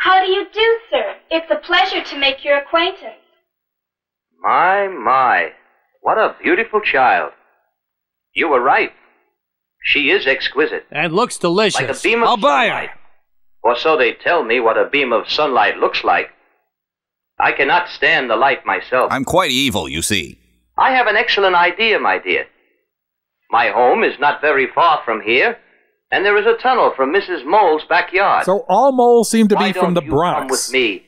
How do you do, sir? It's a pleasure to make your acquaintance. My, my. What a beautiful child. You were right. She is exquisite. And looks delicious. Like a beam of I'll sunlight. buy her. Or so they tell me what a beam of sunlight looks like. I cannot stand the light myself. I'm quite evil, you see. I have an excellent idea, my dear. My home is not very far from here, and there is a tunnel from Missus Mole's backyard. So all moles seem to Why be from the Bronx. Come with me?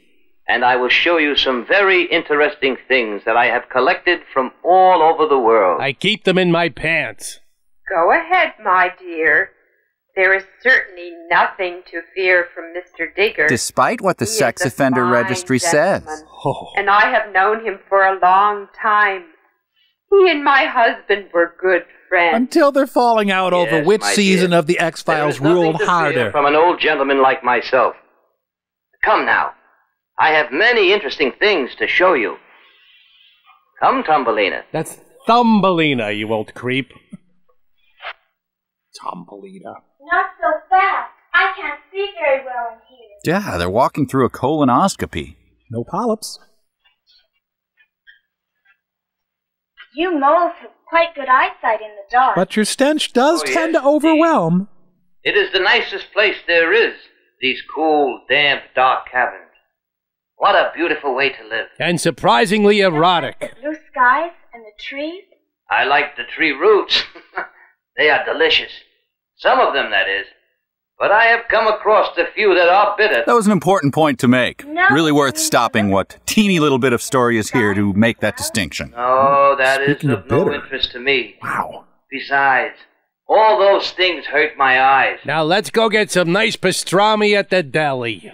And I will show you some very interesting things that I have collected from all over the world. I keep them in my pants. Go ahead, my dear. There is certainly nothing to fear from Mister Digger. Despite what the he sex offender registry says. Oh. And I have known him for a long time. He and my husband were good friends. Until they're falling out yes, over which season dear. of The X-Files ruled harder. From an old gentleman like myself. Come now. I have many interesting things to show you. Come, Thumbelina. That's Thumbelina, you old creep. Thumbelina. Not so fast. I can't see very well in here. Yeah, they're walking through a colonoscopy. No polyps. You moles have quite good eyesight in the dark. But your stench does oh, tend yes, to overwhelm. It is the nicest place there is, these cool, damp, dark caverns. What a beautiful way to live. And surprisingly erotic. The blue skies and the trees. I like the tree roots. They are delicious. Some of them, that is. But I have come across a few that are bitter. That was an important point to make. No, really worth stopping what teeny little bit of story is here to make that distinction. Oh, that Speaking is of, of no interest to me. Wow. Besides, all those things hurt my eyes. Now let's go get some nice pastrami at the deli.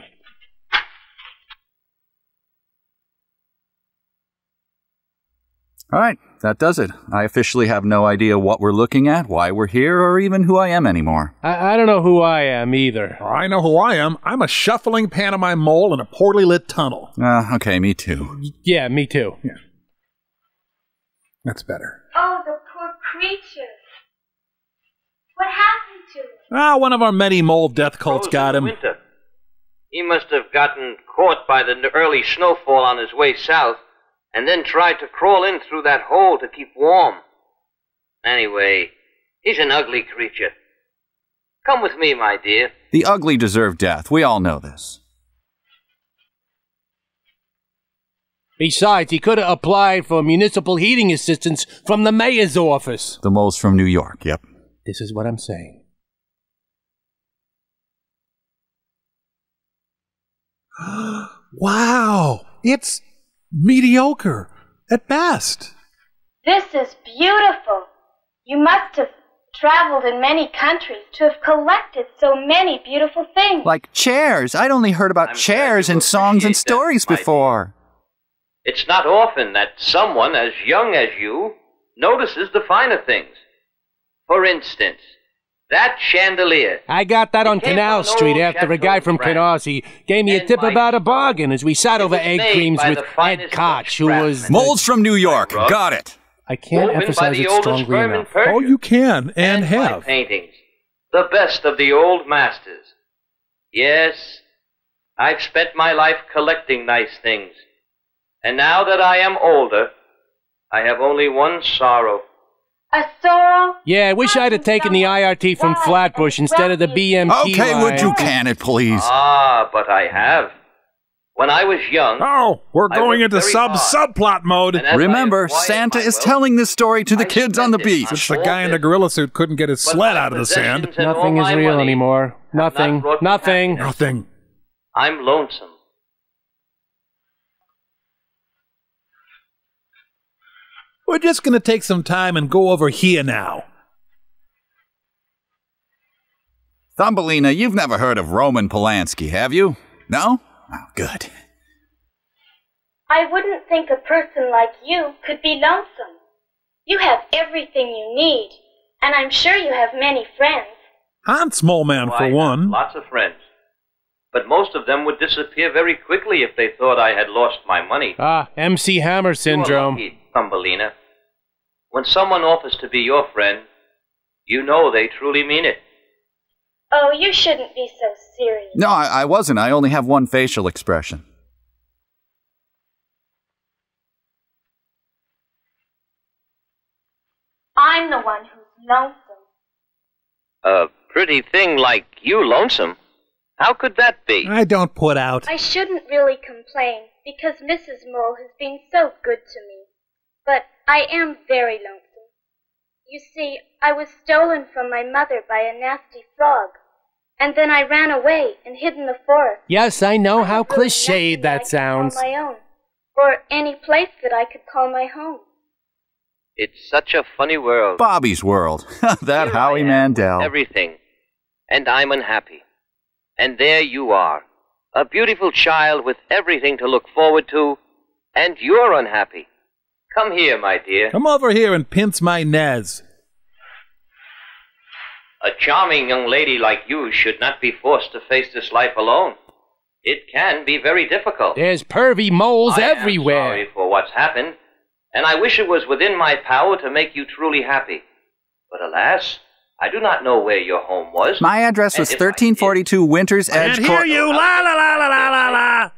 All right, that does it. I officially have no idea what we're looking at, why we're here, or even who I am anymore. I, I don't know who I am either. Well, I know who I am. I'm a shuffling pantomime mole in a poorly lit tunnel. Ah, uh, okay, me too. Yeah, me too. Yeah. That's better. Oh, the poor creature. What happened to him? Ah, one of our many mole death cults got him. Winter. He must have gotten caught by the early snowfall on his way south. And then tried to crawl in through that hole to keep warm. Anyway, he's an ugly creature. Come with me, my dear. The ugly deserve death. We all know this. Besides, he could have applied for municipal heating assistance from the mayor's office. The mole's from New York, yep. This is what I'm saying. Wow! It's... mediocre, at best. This is beautiful. You must have traveled in many countries to have collected so many beautiful things. Like chairs. I'd only heard about I'm chairs and songs and stories that, before. It's not often that someone as young as you notices the finer things. For instance, that chandelier. I got that on Canal Street after a guy from Canarsie gave me a tip about a bargain as we sat over egg creams with Ed Koch, who was... Moles from New York. Got it. I can't emphasize it strongly enough. Oh, you can and have. Paintings, the best of the old masters. Yes, I've spent my life collecting nice things. And now that I am older, I have only one sorrow. A sorrow? Yeah, I wish I'd have taken the I R T from Flatbush instead of the B M T. Okay, line. Would you can it, please? Ah, but I have. When I was young... Oh, we're going into sub-subplot mode. Remember, Santa is telling this story to the kids on the beach. It's the guy in the gorilla suit couldn't get his sled out of the sand. Nothing is real anymore. Nothing. Nothing. Nothing. I'm lonesome. We're just going to take some time and go over here now. Thumbelina, you've never heard of Roman Polanski, have you? No? Oh, good. I wouldn't think a person like you could be lonesome. You have everything you need, and I'm sure you have many friends. I'm small man for one. Lots of friends. But most of them would disappear very quickly if they thought I had lost my money. Ah, M C Hammer syndrome. You are lucky, Thumbelina. When someone offers to be your friend, you know they truly mean it. Oh, you shouldn't be so serious. No, I, I wasn't. I only have one facial expression. I'm the one who's lonesome. A pretty thing like you lonesome? How could that be? I don't put out. I shouldn't really complain, because Missus Mole has been so good to me. But I am very lonesome. You see, I was stolen from my mother by a nasty frog. And then I ran away and hid in the forest. Yes, I know how cliched that sounds. I couldn't call my own, or any place that I could call my home. It's such a funny world. Bobby's world. That Howie Mandel. Everything. And I'm unhappy. And there you are, a beautiful child with everything to look forward to, and you're unhappy. Come here, my dear. Come over here and pinch my nez. A charming young lady like you should not be forced to face this life alone. It can be very difficult. There's pervy moles everywhere. I am sorry for what's happened, and I wish it was within my power to make you truly happy. But alas... I do not know where your home was. My address was thirteen forty-two Winters Edge Court. I can hear you! La la la la la la la!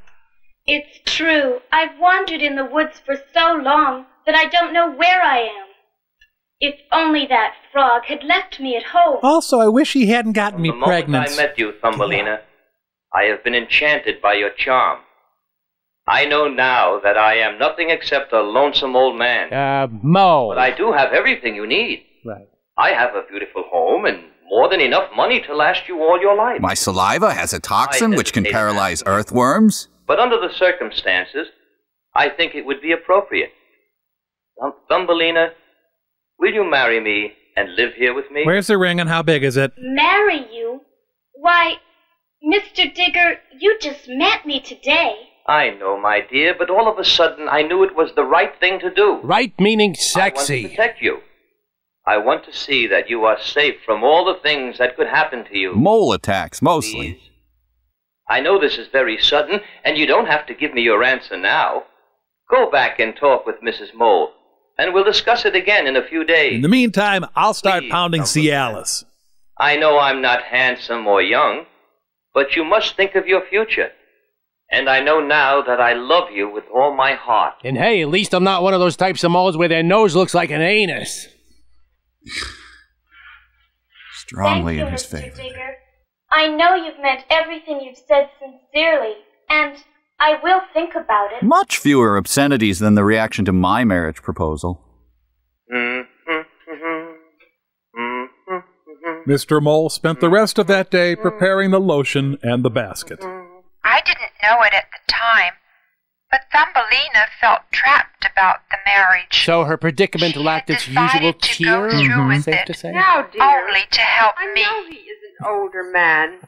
It's true. I've wandered in the woods for so long that I don't know where I am. If only that frog had left me at home. Also, I wish he hadn't gotten me pregnant. From the moment I met you, Thumbelina, I have been enchanted by your charm. I know now that I am nothing except a lonesome old man. Uh, Mo. But I do have everything you need. Right. I have a beautiful home and more than enough money to last you all your life. My saliva has a toxin which can paralyze earthworms. But under the circumstances, I think it would be appropriate. Thumbelina, will you marry me and live here with me? Where's the ring and how big is it? Marry you? Why, Mister Digger, you just met me today. I know, my dear, but all of a sudden I knew it was the right thing to do. Right meaning sexy. I want to protect you. I want to see that you are safe from all the things that could happen to you. Mole attacks, mostly. Please. I know this is very sudden, and you don't have to give me your answer now. Go back and talk with Missus Mole, and we'll discuss it again in a few days. In the meantime, I'll start Please, pounding Cialis. I know I'm not handsome or young, but you must think of your future. And I know now that I love you with all my heart. And hey, at least I'm not one of those types of moles where their nose looks like an anus. Strongly Thank you, in his Mister favor. Digger. I know you've meant everything you've said sincerely, and I will think about it. Much fewer obscenities than the reaction to my marriage proposal. Mister Mole spent the rest of that day preparing the lotion and the basket. I didn't know it at the time, but Thumbelina felt trapped about the marriage. So her predicament she lacked its usual cheer, mm-hmm. safe it. to say. Now, dear, only to help I me. I know he is an older man,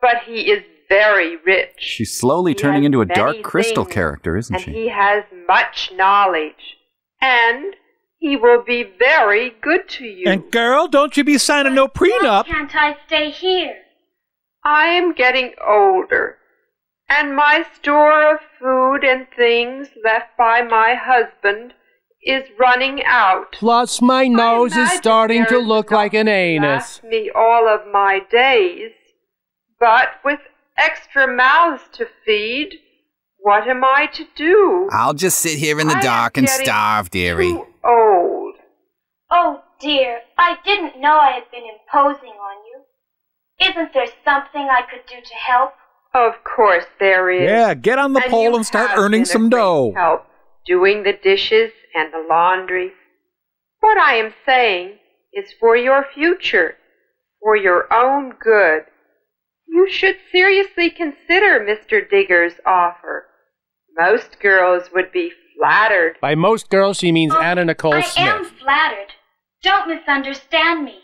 but he is very rich. She's slowly he turning into a dark crystal things, character, isn't and she? And he has much knowledge, and he will be very good to you. And girl, don't you be signing no prenup. Why can't I stay here? I am getting older. And my store of food and things left by my husband is running out. Plus my nose is starting to look like an anus. Me all of my days, but with extra mouths to feed, what am I to do? I'll just sit here in the dark and starve, dearie. Too old. Oh dear, I didn't know I had been imposing on you. Isn't there something I could do to help? Of course there is. Yeah, get on the and pole and start earning some dough. Help doing the dishes and the laundry. What I am saying is for your future, for your own good. You should seriously consider Mister Digger's offer. Most girls would be flattered. By most girls, she means oh, Anna Nicole I Smith. I am flattered. Don't misunderstand me.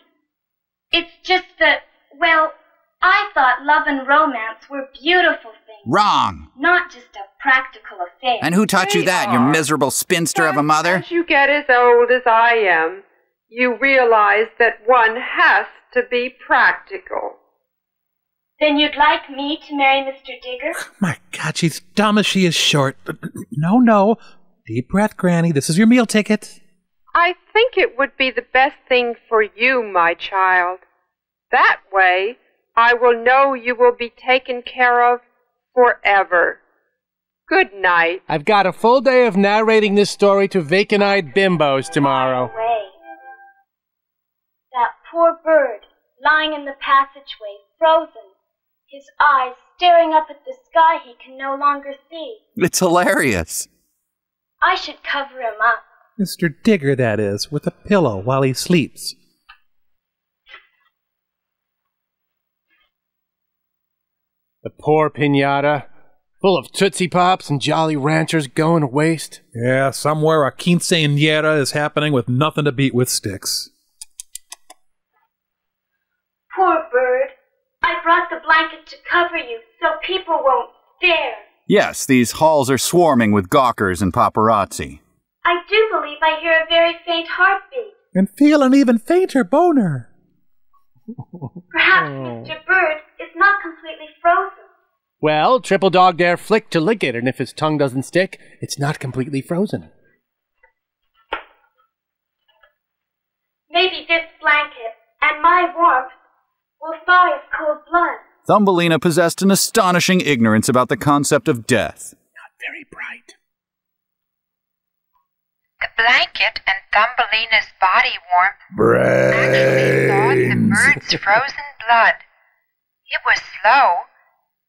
It's just that, well, I thought love and romance were beautiful things. Wrong. Not just a practical affair. And who taught they you that, are. You miserable spinster Once of a mother? As you get as old as I am, you realize that one has to be practical. Then you'd like me to marry Mister Digger? Oh my God, she's dumb as she is short. No, no. Deep breath, Granny. This is your meal ticket. I think it would be the best thing for you, my child. That way, I will know you will be taken care of forever. Good night. I've got a full day of narrating this story to vacant-eyed bimbos tomorrow. That poor bird, lying in the passageway, frozen. His eyes staring up at the sky he can no longer see. It's hilarious. I should cover him up. Mister Digger, that is, with a pillow while he sleeps. The poor pinata, full of Tootsie Pops and Jolly Ranchers going to waste. Yeah, somewhere a quinceañera is happening with nothing to beat with sticks. Poor bird. I brought the blanket to cover you so people won't stare. Yes, these halls are swarming with gawkers and paparazzi. I do believe I hear a very faint heartbeat. And feel an even fainter boner. Perhaps oh. Mister Bird is not completely frozen. Well, triple dog dare flick to lick it, and if his tongue doesn't stick, it's not completely frozen. Maybe this blanket and my warmth will thaw his cold blood. Thumbelina possessed an astonishing ignorance about the concept of death. Not very bright. The blanket and Thumbelina's body warmth Brains. Actually thawed the bird's frozen blood. It was slow,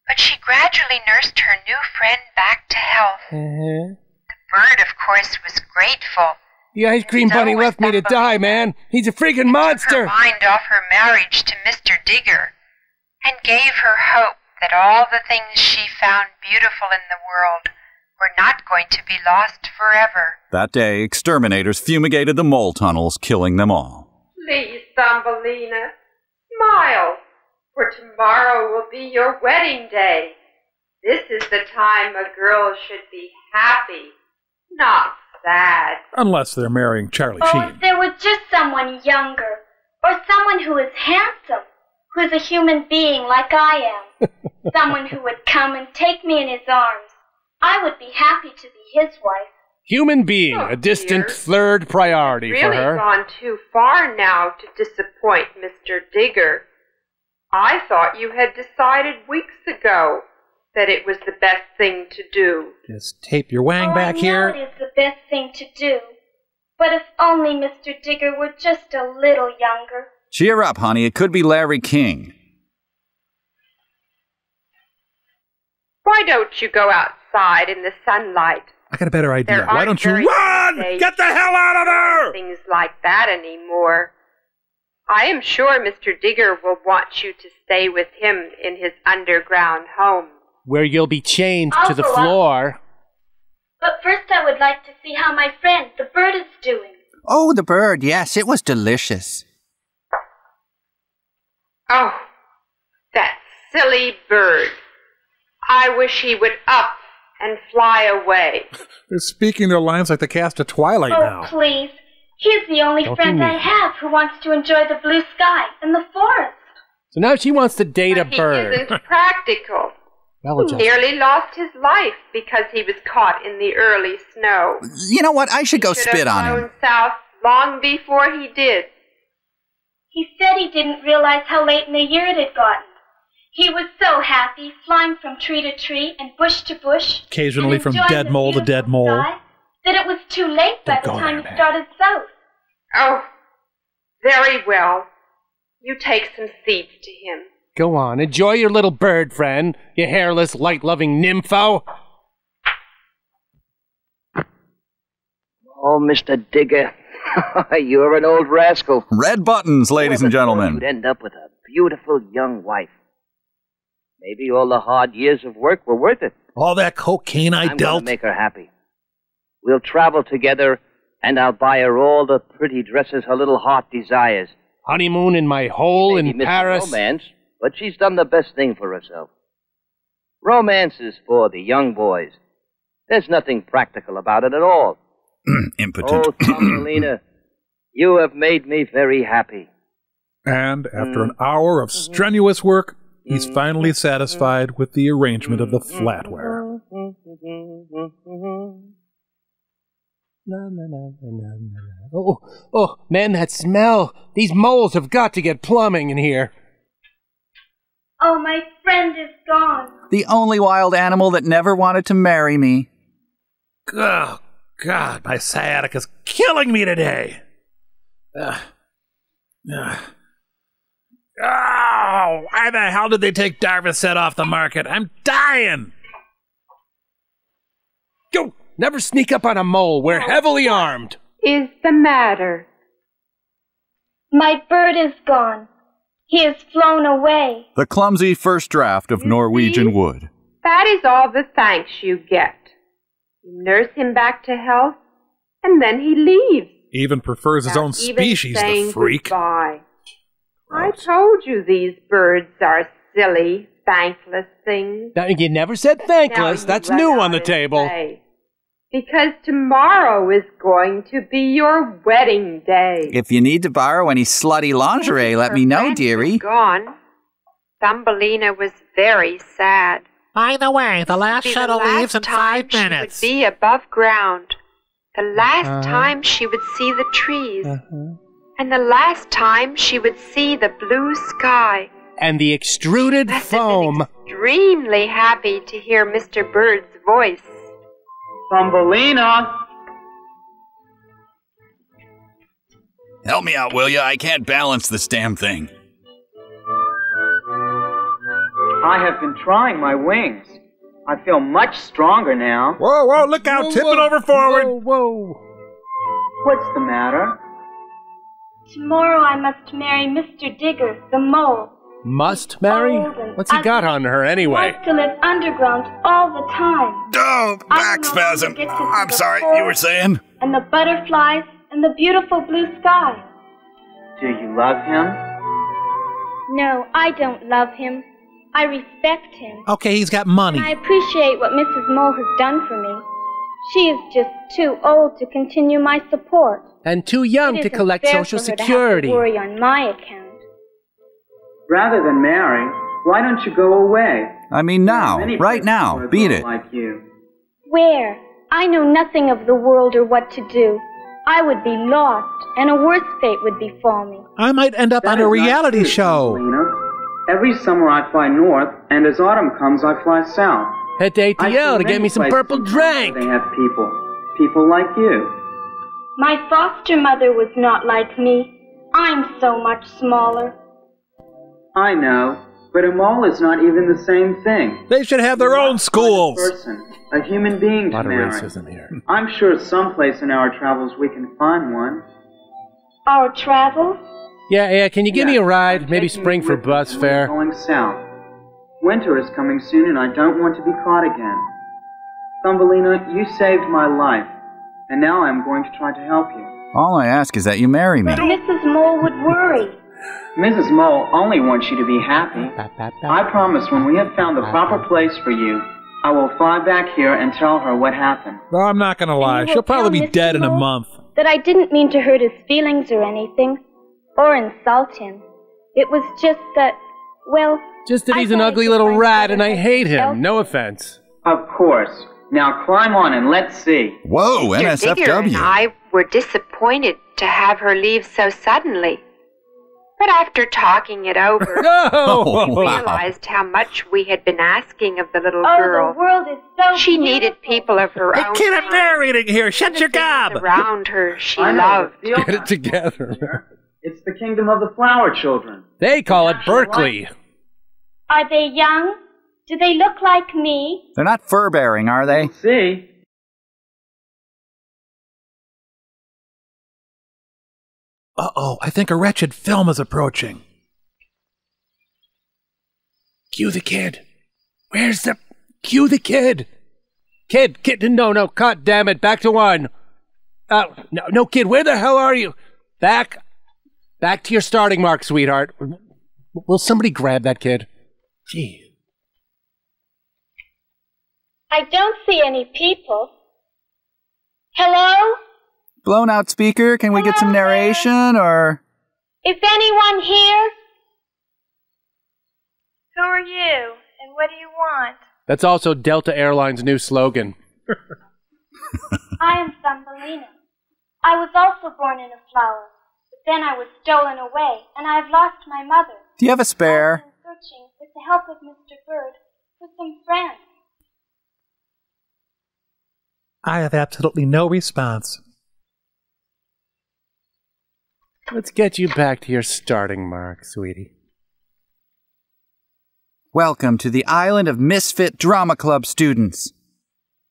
but she gradually nursed her new friend back to health. Mm-hmm. The bird, of course, was grateful. The ice cream so bunny left me to die, man. He's a freaking monster. Took her mind off her marriage to Mister Digger and gave her hope that all the things she found beautiful in the world were not going to be lost forever. That day, exterminators fumigated the mole tunnels, killing them all. Please, Thumbelina, smile, for tomorrow will be your wedding day. This is the time a girl should be happy, not sad. Unless they're marrying Charlie Sheen. Oh, if there were just someone younger, or someone who is handsome, who is a human being like I am. Someone who would come and take me in his arms. I would be happy to be his wife. Human being, oh, a distant dear. Third priority really for her. Really gone too far now to disappoint Mister Digger. I thought you had decided weeks ago that it was the best thing to do. Just tape your wang oh, back I know here. It is the best thing to do. But if only Mister Digger were just a little younger. Cheer up, honey. It could be Larry King. Why don't you go outside in the sunlight? I got a better idea. Why don't you run? Get the hell out of there! Things like that anymore. I am sure Mister Digger will want you to stay with him in his underground home. Where you'll be chained I'll to the floor. Up. But first I would like to see how my friend, the bird, is doing. Oh, the bird, yes, it was delicious. Oh, that silly bird. I wish he would up and fly away. They're speaking their lines like the cast of Twilight oh, now. Oh, please. He's the only Don't friend I have who wants to enjoy the blue sky and the forest. So now she wants to date but a bird. He isn't practical. He nearly lost his life because he was caught in the early snow. You know what? I should he go should spit have on him. South long before he did. He said he didn't realize how late in the year it had gotten. He was so happy, flying from tree to tree and bush to bush. Occasionally from dead mole to dead mole. Sky, that it was too late by Don't the time he started south. Oh, very well. You take some seeds to him. Go on, enjoy your little bird friend, you hairless, light-loving nympho. Oh, Mister Digger, you're an old rascal. Red buttons, ladies and gentlemen. You'd end up with a beautiful young wife. Maybe all the hard years of work were worth it. All that cocaine I I'm dealt. I'm gonna make her happy. We'll travel together, and I'll buy her all the pretty dresses her little heart desires. Honeymoon in my hole in Paris. Romance, but she's done the best thing for herself. Romance is for the young boys. There's nothing practical about it at all. Impotent. Oh, Thumbelina, you have made me very happy. And after mm. an hour of strenuous work, he's finally satisfied with the arrangement of the flatware. No, no, no, no, no, no. Oh, oh, man, that smell. These moles have got to get plumbing in here. Oh, my friend is gone. The only wild animal that never wanted to marry me. Oh, God, my sciatica's killing me today. Ugh. Ugh. Oh, why the hell did they take Darvocet off the market? I'm dying. Go. Never sneak up on a mole. We're heavily armed. Is the matter? My bird is gone. He has flown away. The clumsy first draft of you Norwegian see? Wood. That is all the thanks you get. You nurse him back to health, and then he leaves. Even prefers his Not own species, the freak. Goodbye. I told you these birds are silly, thankless things. Now, you never said thankless. That's new on the table. Say. Because tomorrow is going to be your wedding day. If you need to borrow any slutty lingerie, let me know, dearie. Gone. Thumbelina was very sad. By the way, the last shuttle leaves in five minutes. She would be above ground. The last uh-huh. time she would see the trees. Uh-huh. And the last time she would see the blue sky. And the extruded she must foam. Have been extremely happy to hear Mister Bird's voice. Thumbelina! Help me out, will ya? I can't balance this damn thing. I have been trying my wings. I feel much stronger now. Whoa, whoa, look out! Whoa, Tip whoa, it over forward! Whoa, whoa! What's the matter? Tomorrow I must marry Mister Digger, the mole. Must marry? What's he got on her anyway? He wants to live underground all the time. Oh, back spasm. I'm sorry, you were saying? And the butterflies and the beautiful blue sky. Do you love him? No, I don't love him. I respect him. Okay, he's got money. And I appreciate what Missus Mole has done for me. She is just too old to continue my support. And too young to collect Social Security. It isn't fair for her to have to worry on my account. Rather than marry, why don't you go away? I mean now, right now, beat it. Like you. Where? I know nothing of the world or what to do. I would be lost, and a worse fate would befall me. I might end up on a reality show. Every summer I fly north, and as autumn comes, I fly south. Head to A T L to get me some purple drink. They have people, people like you. My foster mother was not like me. I'm so much smaller. I know, but a mole is not even the same thing. They should have their own schools. A person, a human being to marry. A lot of racism here. I'm sure someplace in our travels we can find one. Our travels? Yeah, yeah, can you give yeah, me a ride? Maybe spring for bus fare. Going south. Winter is coming soon and I don't want to be caught again. Thumbelina, you saved my life, and now I'm going to try to help you. All I ask is that you marry me. But Missus Mole would worry. Missus Mole only wants you to be happy. I promise when we have found the proper place for you, I will fly back here and tell her what happened. No, I'm not going to lie. She'll probably be dead in a month. That I didn't mean to hurt his feelings or anything, or insult him. It was just that, well... Just that he's an ugly little rat and I hate him. No offense. Of course. Now climb on and let's see. Whoa, Mister Digger and I were disappointed to have her leave so suddenly. But after talking it over, oh, we realized wow. how much we had been asking of the little oh, girl. The world is so she beautiful. Needed people of her I own. I can't bear reading here. Shut your gob. Around her, she I loved. Get it together. It's the kingdom of the flower children. They call it Berkeley. Are they young? Do they look like me? They're not fur-bearing, are they? We'll see. Uh-oh, I think a wretched film is approaching. Cue the kid. Where's the... Cue the kid. Kid, kid, no, no, God damn it, back to one. Uh, no, no, kid, where the hell are you? Back, back to your starting mark, sweetheart. Will somebody grab that kid? Gee. I don't see any people. Hello? Blown out speaker, can we Hello, get some narration, or... Is anyone here? Who are you, and what do you want? That's also Delta Airlines' new slogan. I am Thumbelina. I was also born in a flower, but then I was stolen away, and I have lost my mother. Do you have a spare? I am searching, with the help of Mister Bird, for some friends. I have absolutely no response. Let's get you back to your starting mark, sweetie. Welcome to the Island of Misfit Drama Club students.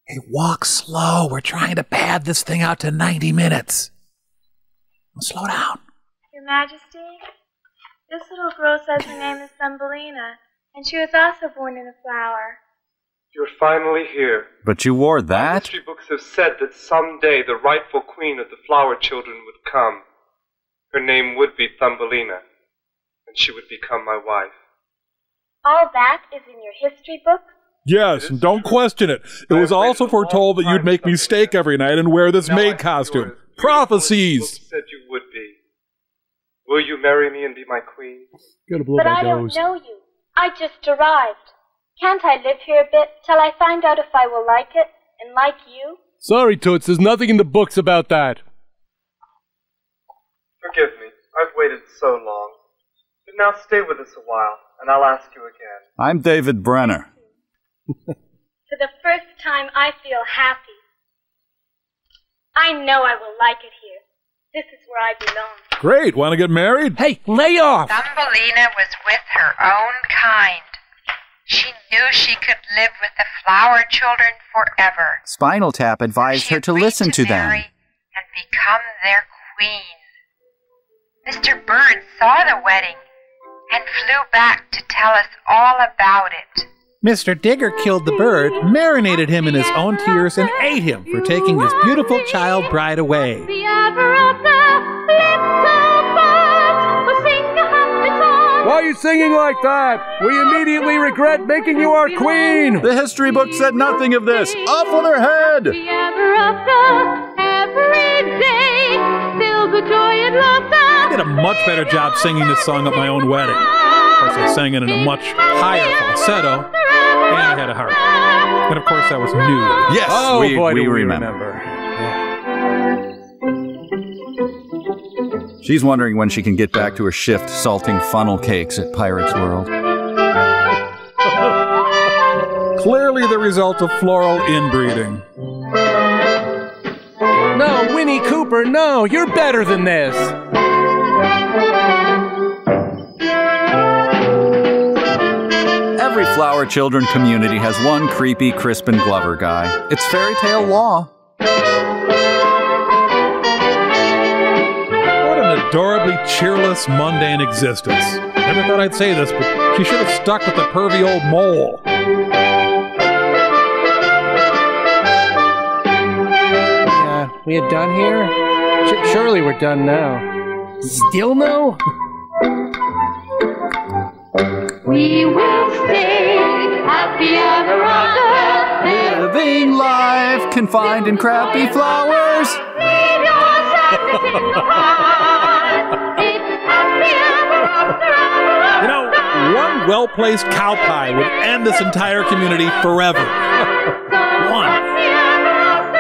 Hey, walk slow. We're trying to pad this thing out to ninety minutes. Slow down. Your Majesty, this little girl says her name is Thumbelina, and she was also born in a flower. You're finally here. But you wore that? History books have said that someday the rightful queen of the flower children would come. Her name would be Thumbelina, and she would become my wife. All that is in your history book? Yes, and don't question it. It was also foretold that you'd make me steak every night and wear this maid costume. Prophecies! Said you would be. Will you marry me and be my queen? But I don't know you. I just arrived. Can't I live here a bit till I find out if I will like it and like you? Sorry, Toots. There's nothing in the books about that. Forgive me. I've waited so long. But now stay with us a while. And I'll ask you again. I'm David Brenner. For the first time, I feel happy. I know I will like it here. This is where I belong. Great. Want to get married? Hey, lay off. Thumbelina was with her own kind. She knew she could live with the flower children forever. Spinal Tap advised her to listen to them. And become their queen. Mister Bird saw the wedding. And flew back to tell us all about it. Mister Digger killed the bird, marinated him in his own tears, and ate him for taking his beautiful child bride away. Why are you singing like that? We immediately regret making you our queen! The history book said nothing of this. Off with her head! Every day, still the joy and love. I did a much better job singing this song at my own wedding. Of course, I sang it in a much higher falsetto, and I had a harp. And of course, that was new. Yes, oh, we, boy, we, we remember. remember. She's wondering when she can get back to her shift salting funnel cakes at Pirate's World. Clearly the result of floral inbreeding. No, Winnie Cooper, no, you're better than this. Every Flower Children community has one creepy Crispin Glover guy. It's fairy tale law. What an adorably cheerless, mundane existence. Never thought I'd say this, but she should have stuck with the pervy old mole. Uh, we are done here? Sh surely we're done now. Still no? We will stay happy ever after, living life confined in crappy flowers. You know, one well-placed cow pie would end this entire community forever. One.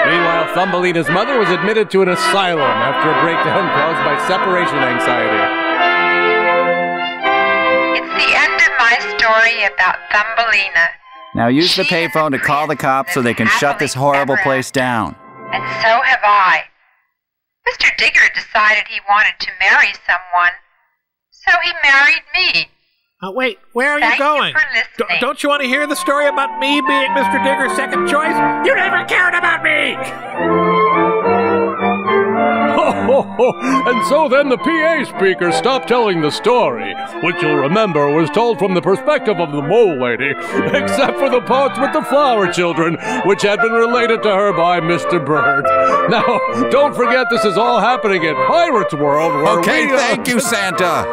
Meanwhile, Thumbelina's mother was admitted to an asylum after a breakdown caused by separation anxiety. Story about Thumbelina. Now use the payphone to call the cops so they can shut this horrible place down. And so have I. Mister Digger decided he wanted to marry someone, so he married me. Uh, wait, where are Thank you going? You D- don't you want to hear the story about me being Mister Digger's second choice? You never cared about me! Ho, ho, ho. And so then the P A speaker stopped telling the story, which you'll remember was told from the perspective of the mole lady, except for the parts with the flower children, which had been related to her by Mister Bird. Now, don't forget this is all happening at Pirate's World. Where okay, we, uh, thank you, Santa.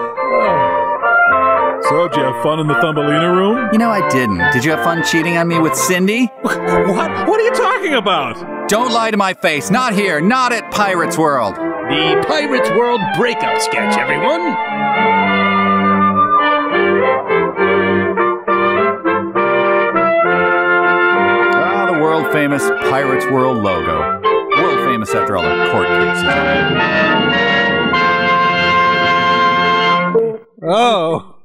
So, did you have fun in the Thumbelina room? You know, I didn't. Did you have fun cheating on me with Cindy? What? What are you talking about? Don't lie to my face. Not here. Not at Pirate's World. The Pirate's World breakup sketch, everyone. Ah, the world-famous Pirate's World logo. World-famous after all the court cases. Oh.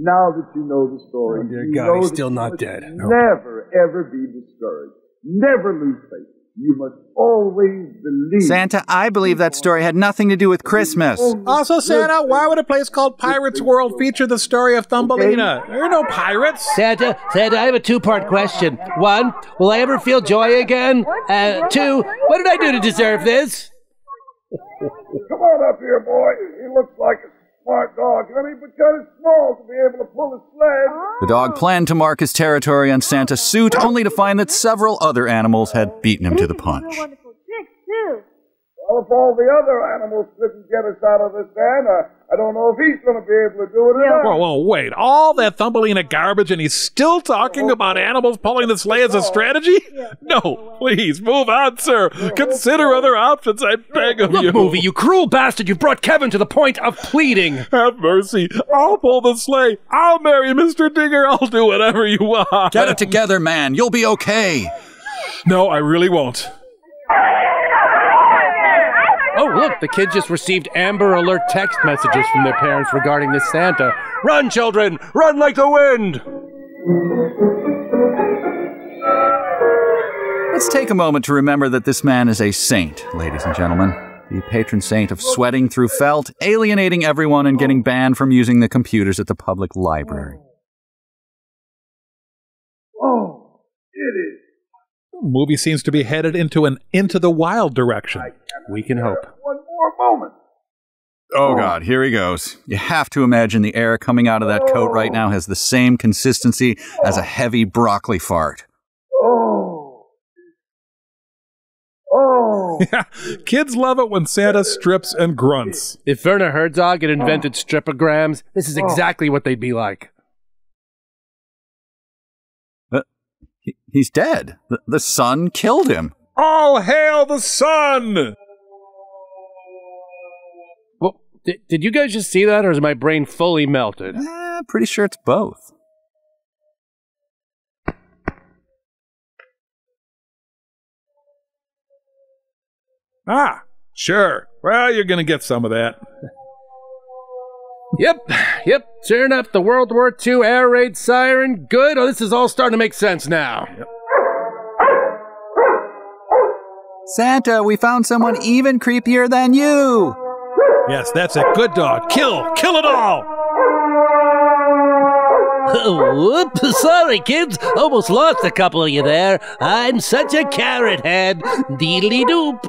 Now that you know the story, oh, dear you God, know he's still not dead. Never, no. ever be discouraged. Never lose faith. You must always believe. Santa, I believe that story had nothing to do with Christmas. Also, Santa, why would a place called Pirate's World feature the story of Thumbelina? Okay. There are no pirates. Santa, Santa, I have a two-part question. One, will I ever feel joy again? Uh, two, what did I do to deserve this? Come on up here, boy. He looks like a smart dog, honey, but kind of small to be able to pull a sled. The dog planned to mark his territory on Santa's suit, only to find that several other animals had beaten him to the punch. Well, if all the other animals couldn't get us out of this van, uh, I don't know if he's going to be able to do it or not. Whoa, whoa, wait. All that Thumbelina garbage and he's still talking about animals pulling the sleigh as a strategy? No, please, move on, sir. Consider other options, I beg of you. Look, movie, you cruel bastard. You brought Kevin to the point of pleading. Have mercy. I'll pull the sleigh. I'll marry Mister Digger. I'll do whatever you want. Get it together, man. You'll be okay. No, I really won't. Oh, look, the kids just received Amber Alert text messages from their parents regarding this Santa. Run, children! Run like the wind! Let's take a moment to remember that this man is a saint, ladies and gentlemen. The patron saint of sweating through felt, alienating everyone, and getting banned from using the computers at the public library. Oh, it is. The movie seems to be headed into an Into the Wild direction. We can hope. One more moment. Oh, oh, God, here he goes. You have to imagine the air coming out of that oh. coat right now has the same consistency as a heavy broccoli fart. Oh. Oh. Yeah, kids love it when Santa strips and grunts. If Werner Herzog had invented oh. stripograms, this is exactly what they'd be like. He's dead. The, the sun killed him. All hail the sun! Well, did, did you guys just see that, or is my brain fully melted? Uh, pretty sure it's both. Ah, sure. Well, you're going to get some of that. Yep, yep, sure enough, the World War Two air raid siren, good. Oh, this is all starting to make sense now. Yep. Santa, we found someone even creepier than you. Yes, that's a good dog. Kill, kill it all. Whoops, sorry, kids. Almost lost a couple of you there. I'm such a carrot head. Deedly-doop.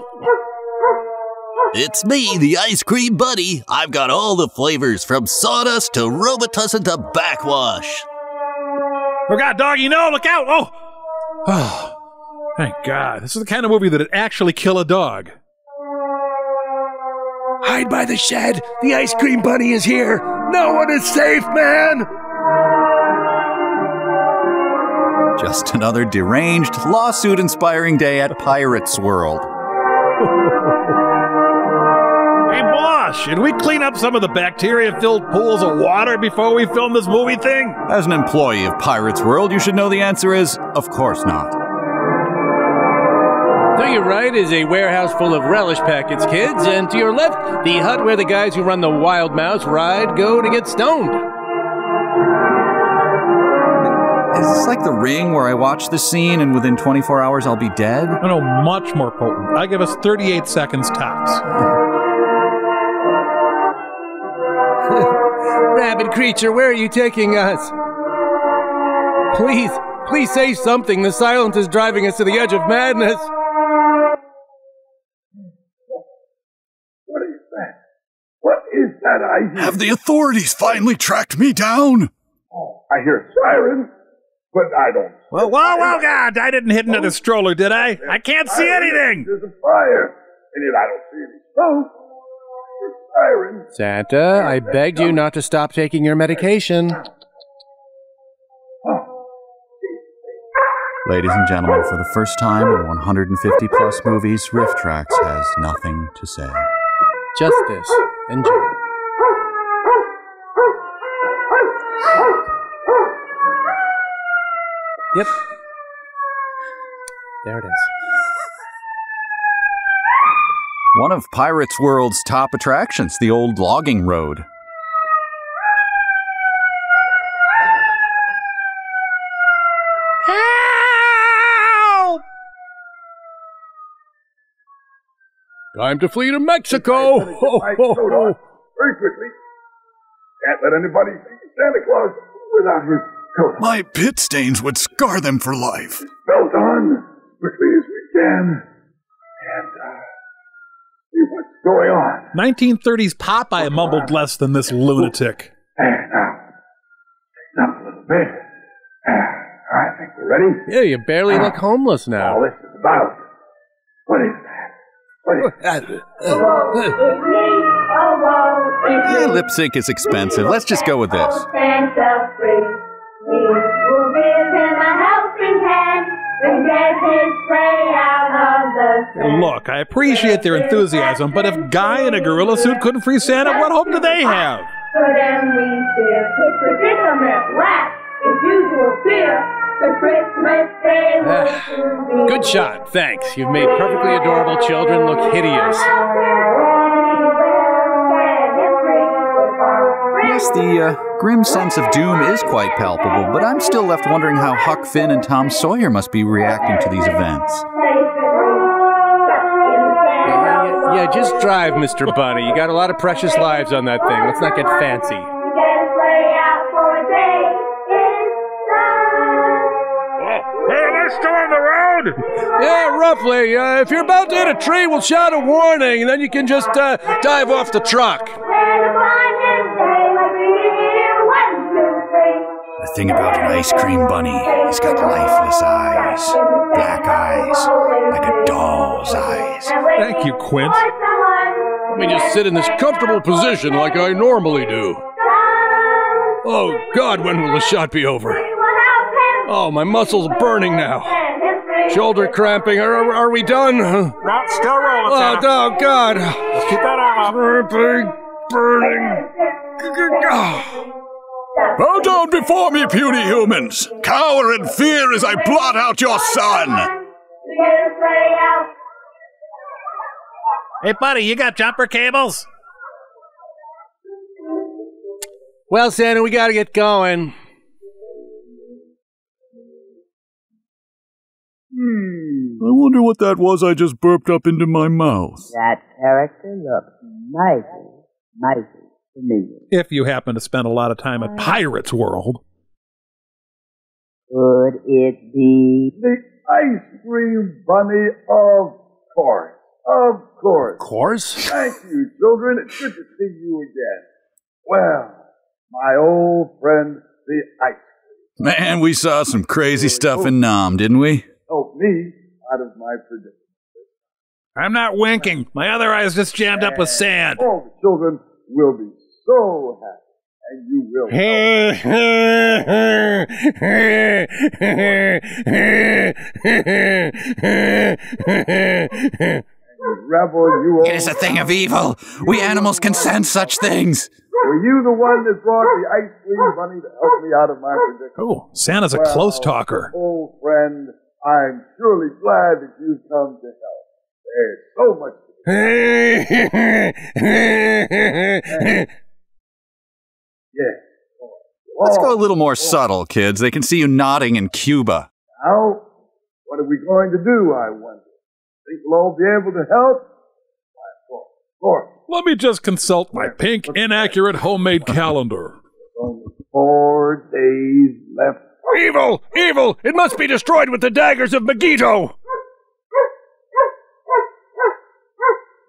It's me, the ice cream buddy. I've got all the flavors from sawdust to robitussin to backwash. Oh, God, doggy, no, look out. Oh. oh, thank God. This is the kind of movie that would actually kill a dog. Hide by the shed. The ice cream bunny is here. No one is safe, man. Just another deranged, lawsuit-inspiring day at Pirate's World. Should we clean up some of the bacteria-filled pools of water before we film this movie thing? As an employee of Pirate's World, you should know the answer is, of course not. To your right is a warehouse full of relish packets, kids, and to your left, the hut where the guys who run the Wild Mouse ride go to get stoned. Is this like The Ring, where I watch this scene and within twenty-four hours I'll be dead? No, no, much more potent. I give us thirty-eight seconds tops. rabid creature, where are you taking us? Please, please say something. The silence is driving us to the edge of madness. What is that? What is that I hear? Have the authorities finally tracked me down? Oh, I hear sirens, but I don't. Well, whoa, whoa, God, I didn't hit into the stroller, did I? There's I can't see anything. There's a fire, and yet I don't see any smoke. Sirens. Santa, I begged you not to stop taking your medication. Ladies and gentlemen, for the first time in one hundred fifty plus movies, RiffTrax has nothing to say. Just this. Enjoy. Yep. There it is. One of Pirate's World's top attractions, the old logging road. Help! Time to flee to Mexico! Ho, ho, ho. Very quickly. Can't let anybody see Santa Claus without his coat. My pit stains would scar them for life. Belt on, quickly as we can. And, uh... what's going on? nineteen thirties Popeye mumbled less than this lunatic. Hey, now, tighten up a little bit. I think we're ready. Yeah, you barely uh, look homeless now. All this is about. What is that? What is that? Uh, uh, uh, lip sync is expensive. Let's just go with this. Look, I appreciate their enthusiasm, but if Guy in a gorilla suit couldn't free Santa, what hope do they have? Uh, good shot, thanks. You've made perfectly adorable children look hideous. Yes, the uh, grim sense of doom is quite palpable, but I'm still left wondering how Huck Finn and Tom Sawyer must be reacting to these events. Yeah, yeah, just drive, Mister Bunny. You got a lot of precious lives on that thing. Let's not get fancy. Hey, they're still on the road! Yeah, roughly. Uh, if you're about to hit a tree, we'll shout a warning, and then you can just uh, dive off the truck. The thing about an ice cream bunny, he's got lifeless eyes, black eyes, like a doll's eyes. Thank you, Quint. Let me just sit in this comfortable position like I normally do. Oh, God, when will the shot be over? Oh, my muscles are burning now. Shoulder cramping. Are, are, are we done? No, still rolling. Oh, oh, God. Just keep that arm up. Cramping, burning. Oh. Bow down before me, puny humans! Cower in fear as I blot out your son! Hey, buddy, you got jumper cables? Well, Santa, we gotta get going. Hmm. I wonder what that was I just burped up into my mouth. That character looks mighty, mighty. If you happen to spend a lot of time at Pirate's World. Could it be the ice cream bunny? Of course. Of course. Of course. Thank you, children. It's good to see you again. Well, my old friend, the ice cream. Man, we saw some crazy stuff in Nom, didn't we? Help me out of my predicament. I'm not winking. My other eye's just jammed and up with sand. All the children will be so happy, and you will. Rebel, you it is a thing of evil. We animals can sense such things. Were you the one that brought the ice cream bunny to help me out of my predicament? Oh, Santa's a well, close talker. Old friend, I'm surely glad that you've come to help. There's so much. Yes, let's go a little more subtle, kids. They can see you nodding in Cuba. Now, what are we going to do, I wonder? Think we'll all be able to help? Let me just consult my pink, inaccurate, homemade calendar. four days left. Evil! Evil! It must be destroyed with the daggers of Megiddo!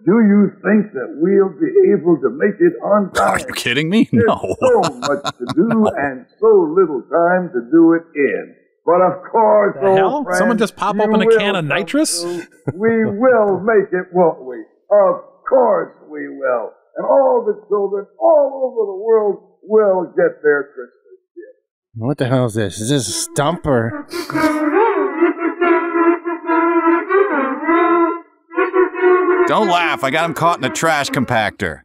Do you think that we'll be able to make it on time? Are you kidding me? No. There's so much to do no. and so little time to do it in. But of course, the old hell? Friend, someone just pop open a can of nitrous? To, we will make it, won't we? Of course we will. And all the children all over the world will get their Christmas gift. What the hell is this? Is this a stumper? Don't laugh. I got him caught in a trash compactor.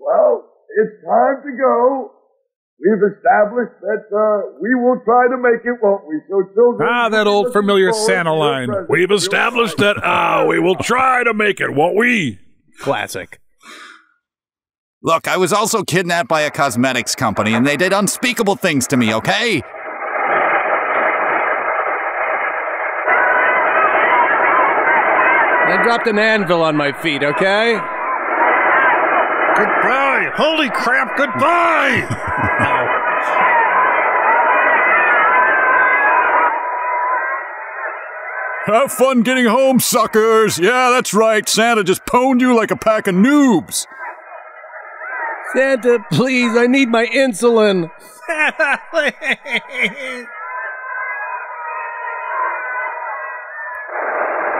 Well, it's time to go. We've established that uh, we will try to make it, won't we? So children... Ah, that old familiar Santa line. We've established that uh, we will try to make it, won't we? Classic. Look, I was also kidnapped by a cosmetics company, and they did unspeakable things to me, okay? They dropped an anvil on my feet, okay? Goodbye! Holy crap, goodbye! Have fun getting home, suckers! Yeah, that's right, Santa just pwned you like a pack of noobs! Santa, please, I need my insulin! Santa, please!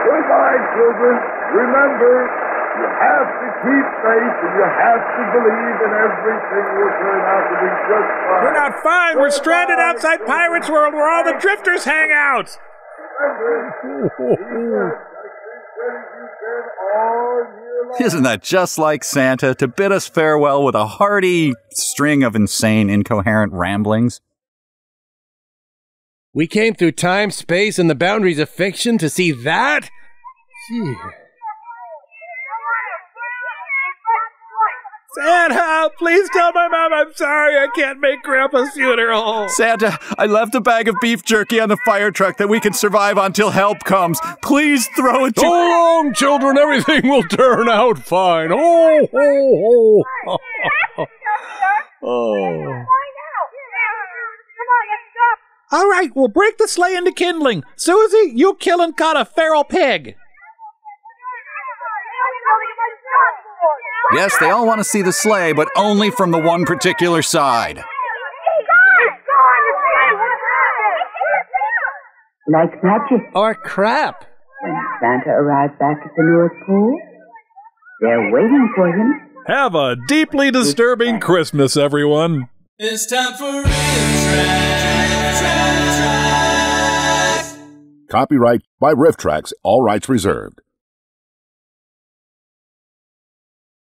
Goodbye, children! Remember... You have to keep faith, and you have to believe, and everything will turn out to be just fine. We're not fine. We're, We're stranded fine. outside Pirate's World, where all the drifters hang out. Isn't that just like Santa to bid us farewell with a hearty string of insane, incoherent ramblings? We came through time, space, and the boundaries of fiction to see that? Gee. Santa, please tell my mom I'm sorry I can't make Grandpa's funeral. Santa, I left a bag of beef jerky on the fire truck that we can survive on till help comes. Please throw it to- So long, children. Everything will turn out fine. Oh, oh, oh. Oh. All right, we'll break the sleigh into kindling. Susie, you kill and caught a feral pig. Yes, they all want to see the sleigh, but only from the one particular side. Like magic. Or crap. When Santa arrived back at the North Pole, they're waiting for him. Have a deeply disturbing Christmas, everyone. It's time for RiffTrax. Copyright by RiffTrax. All rights reserved.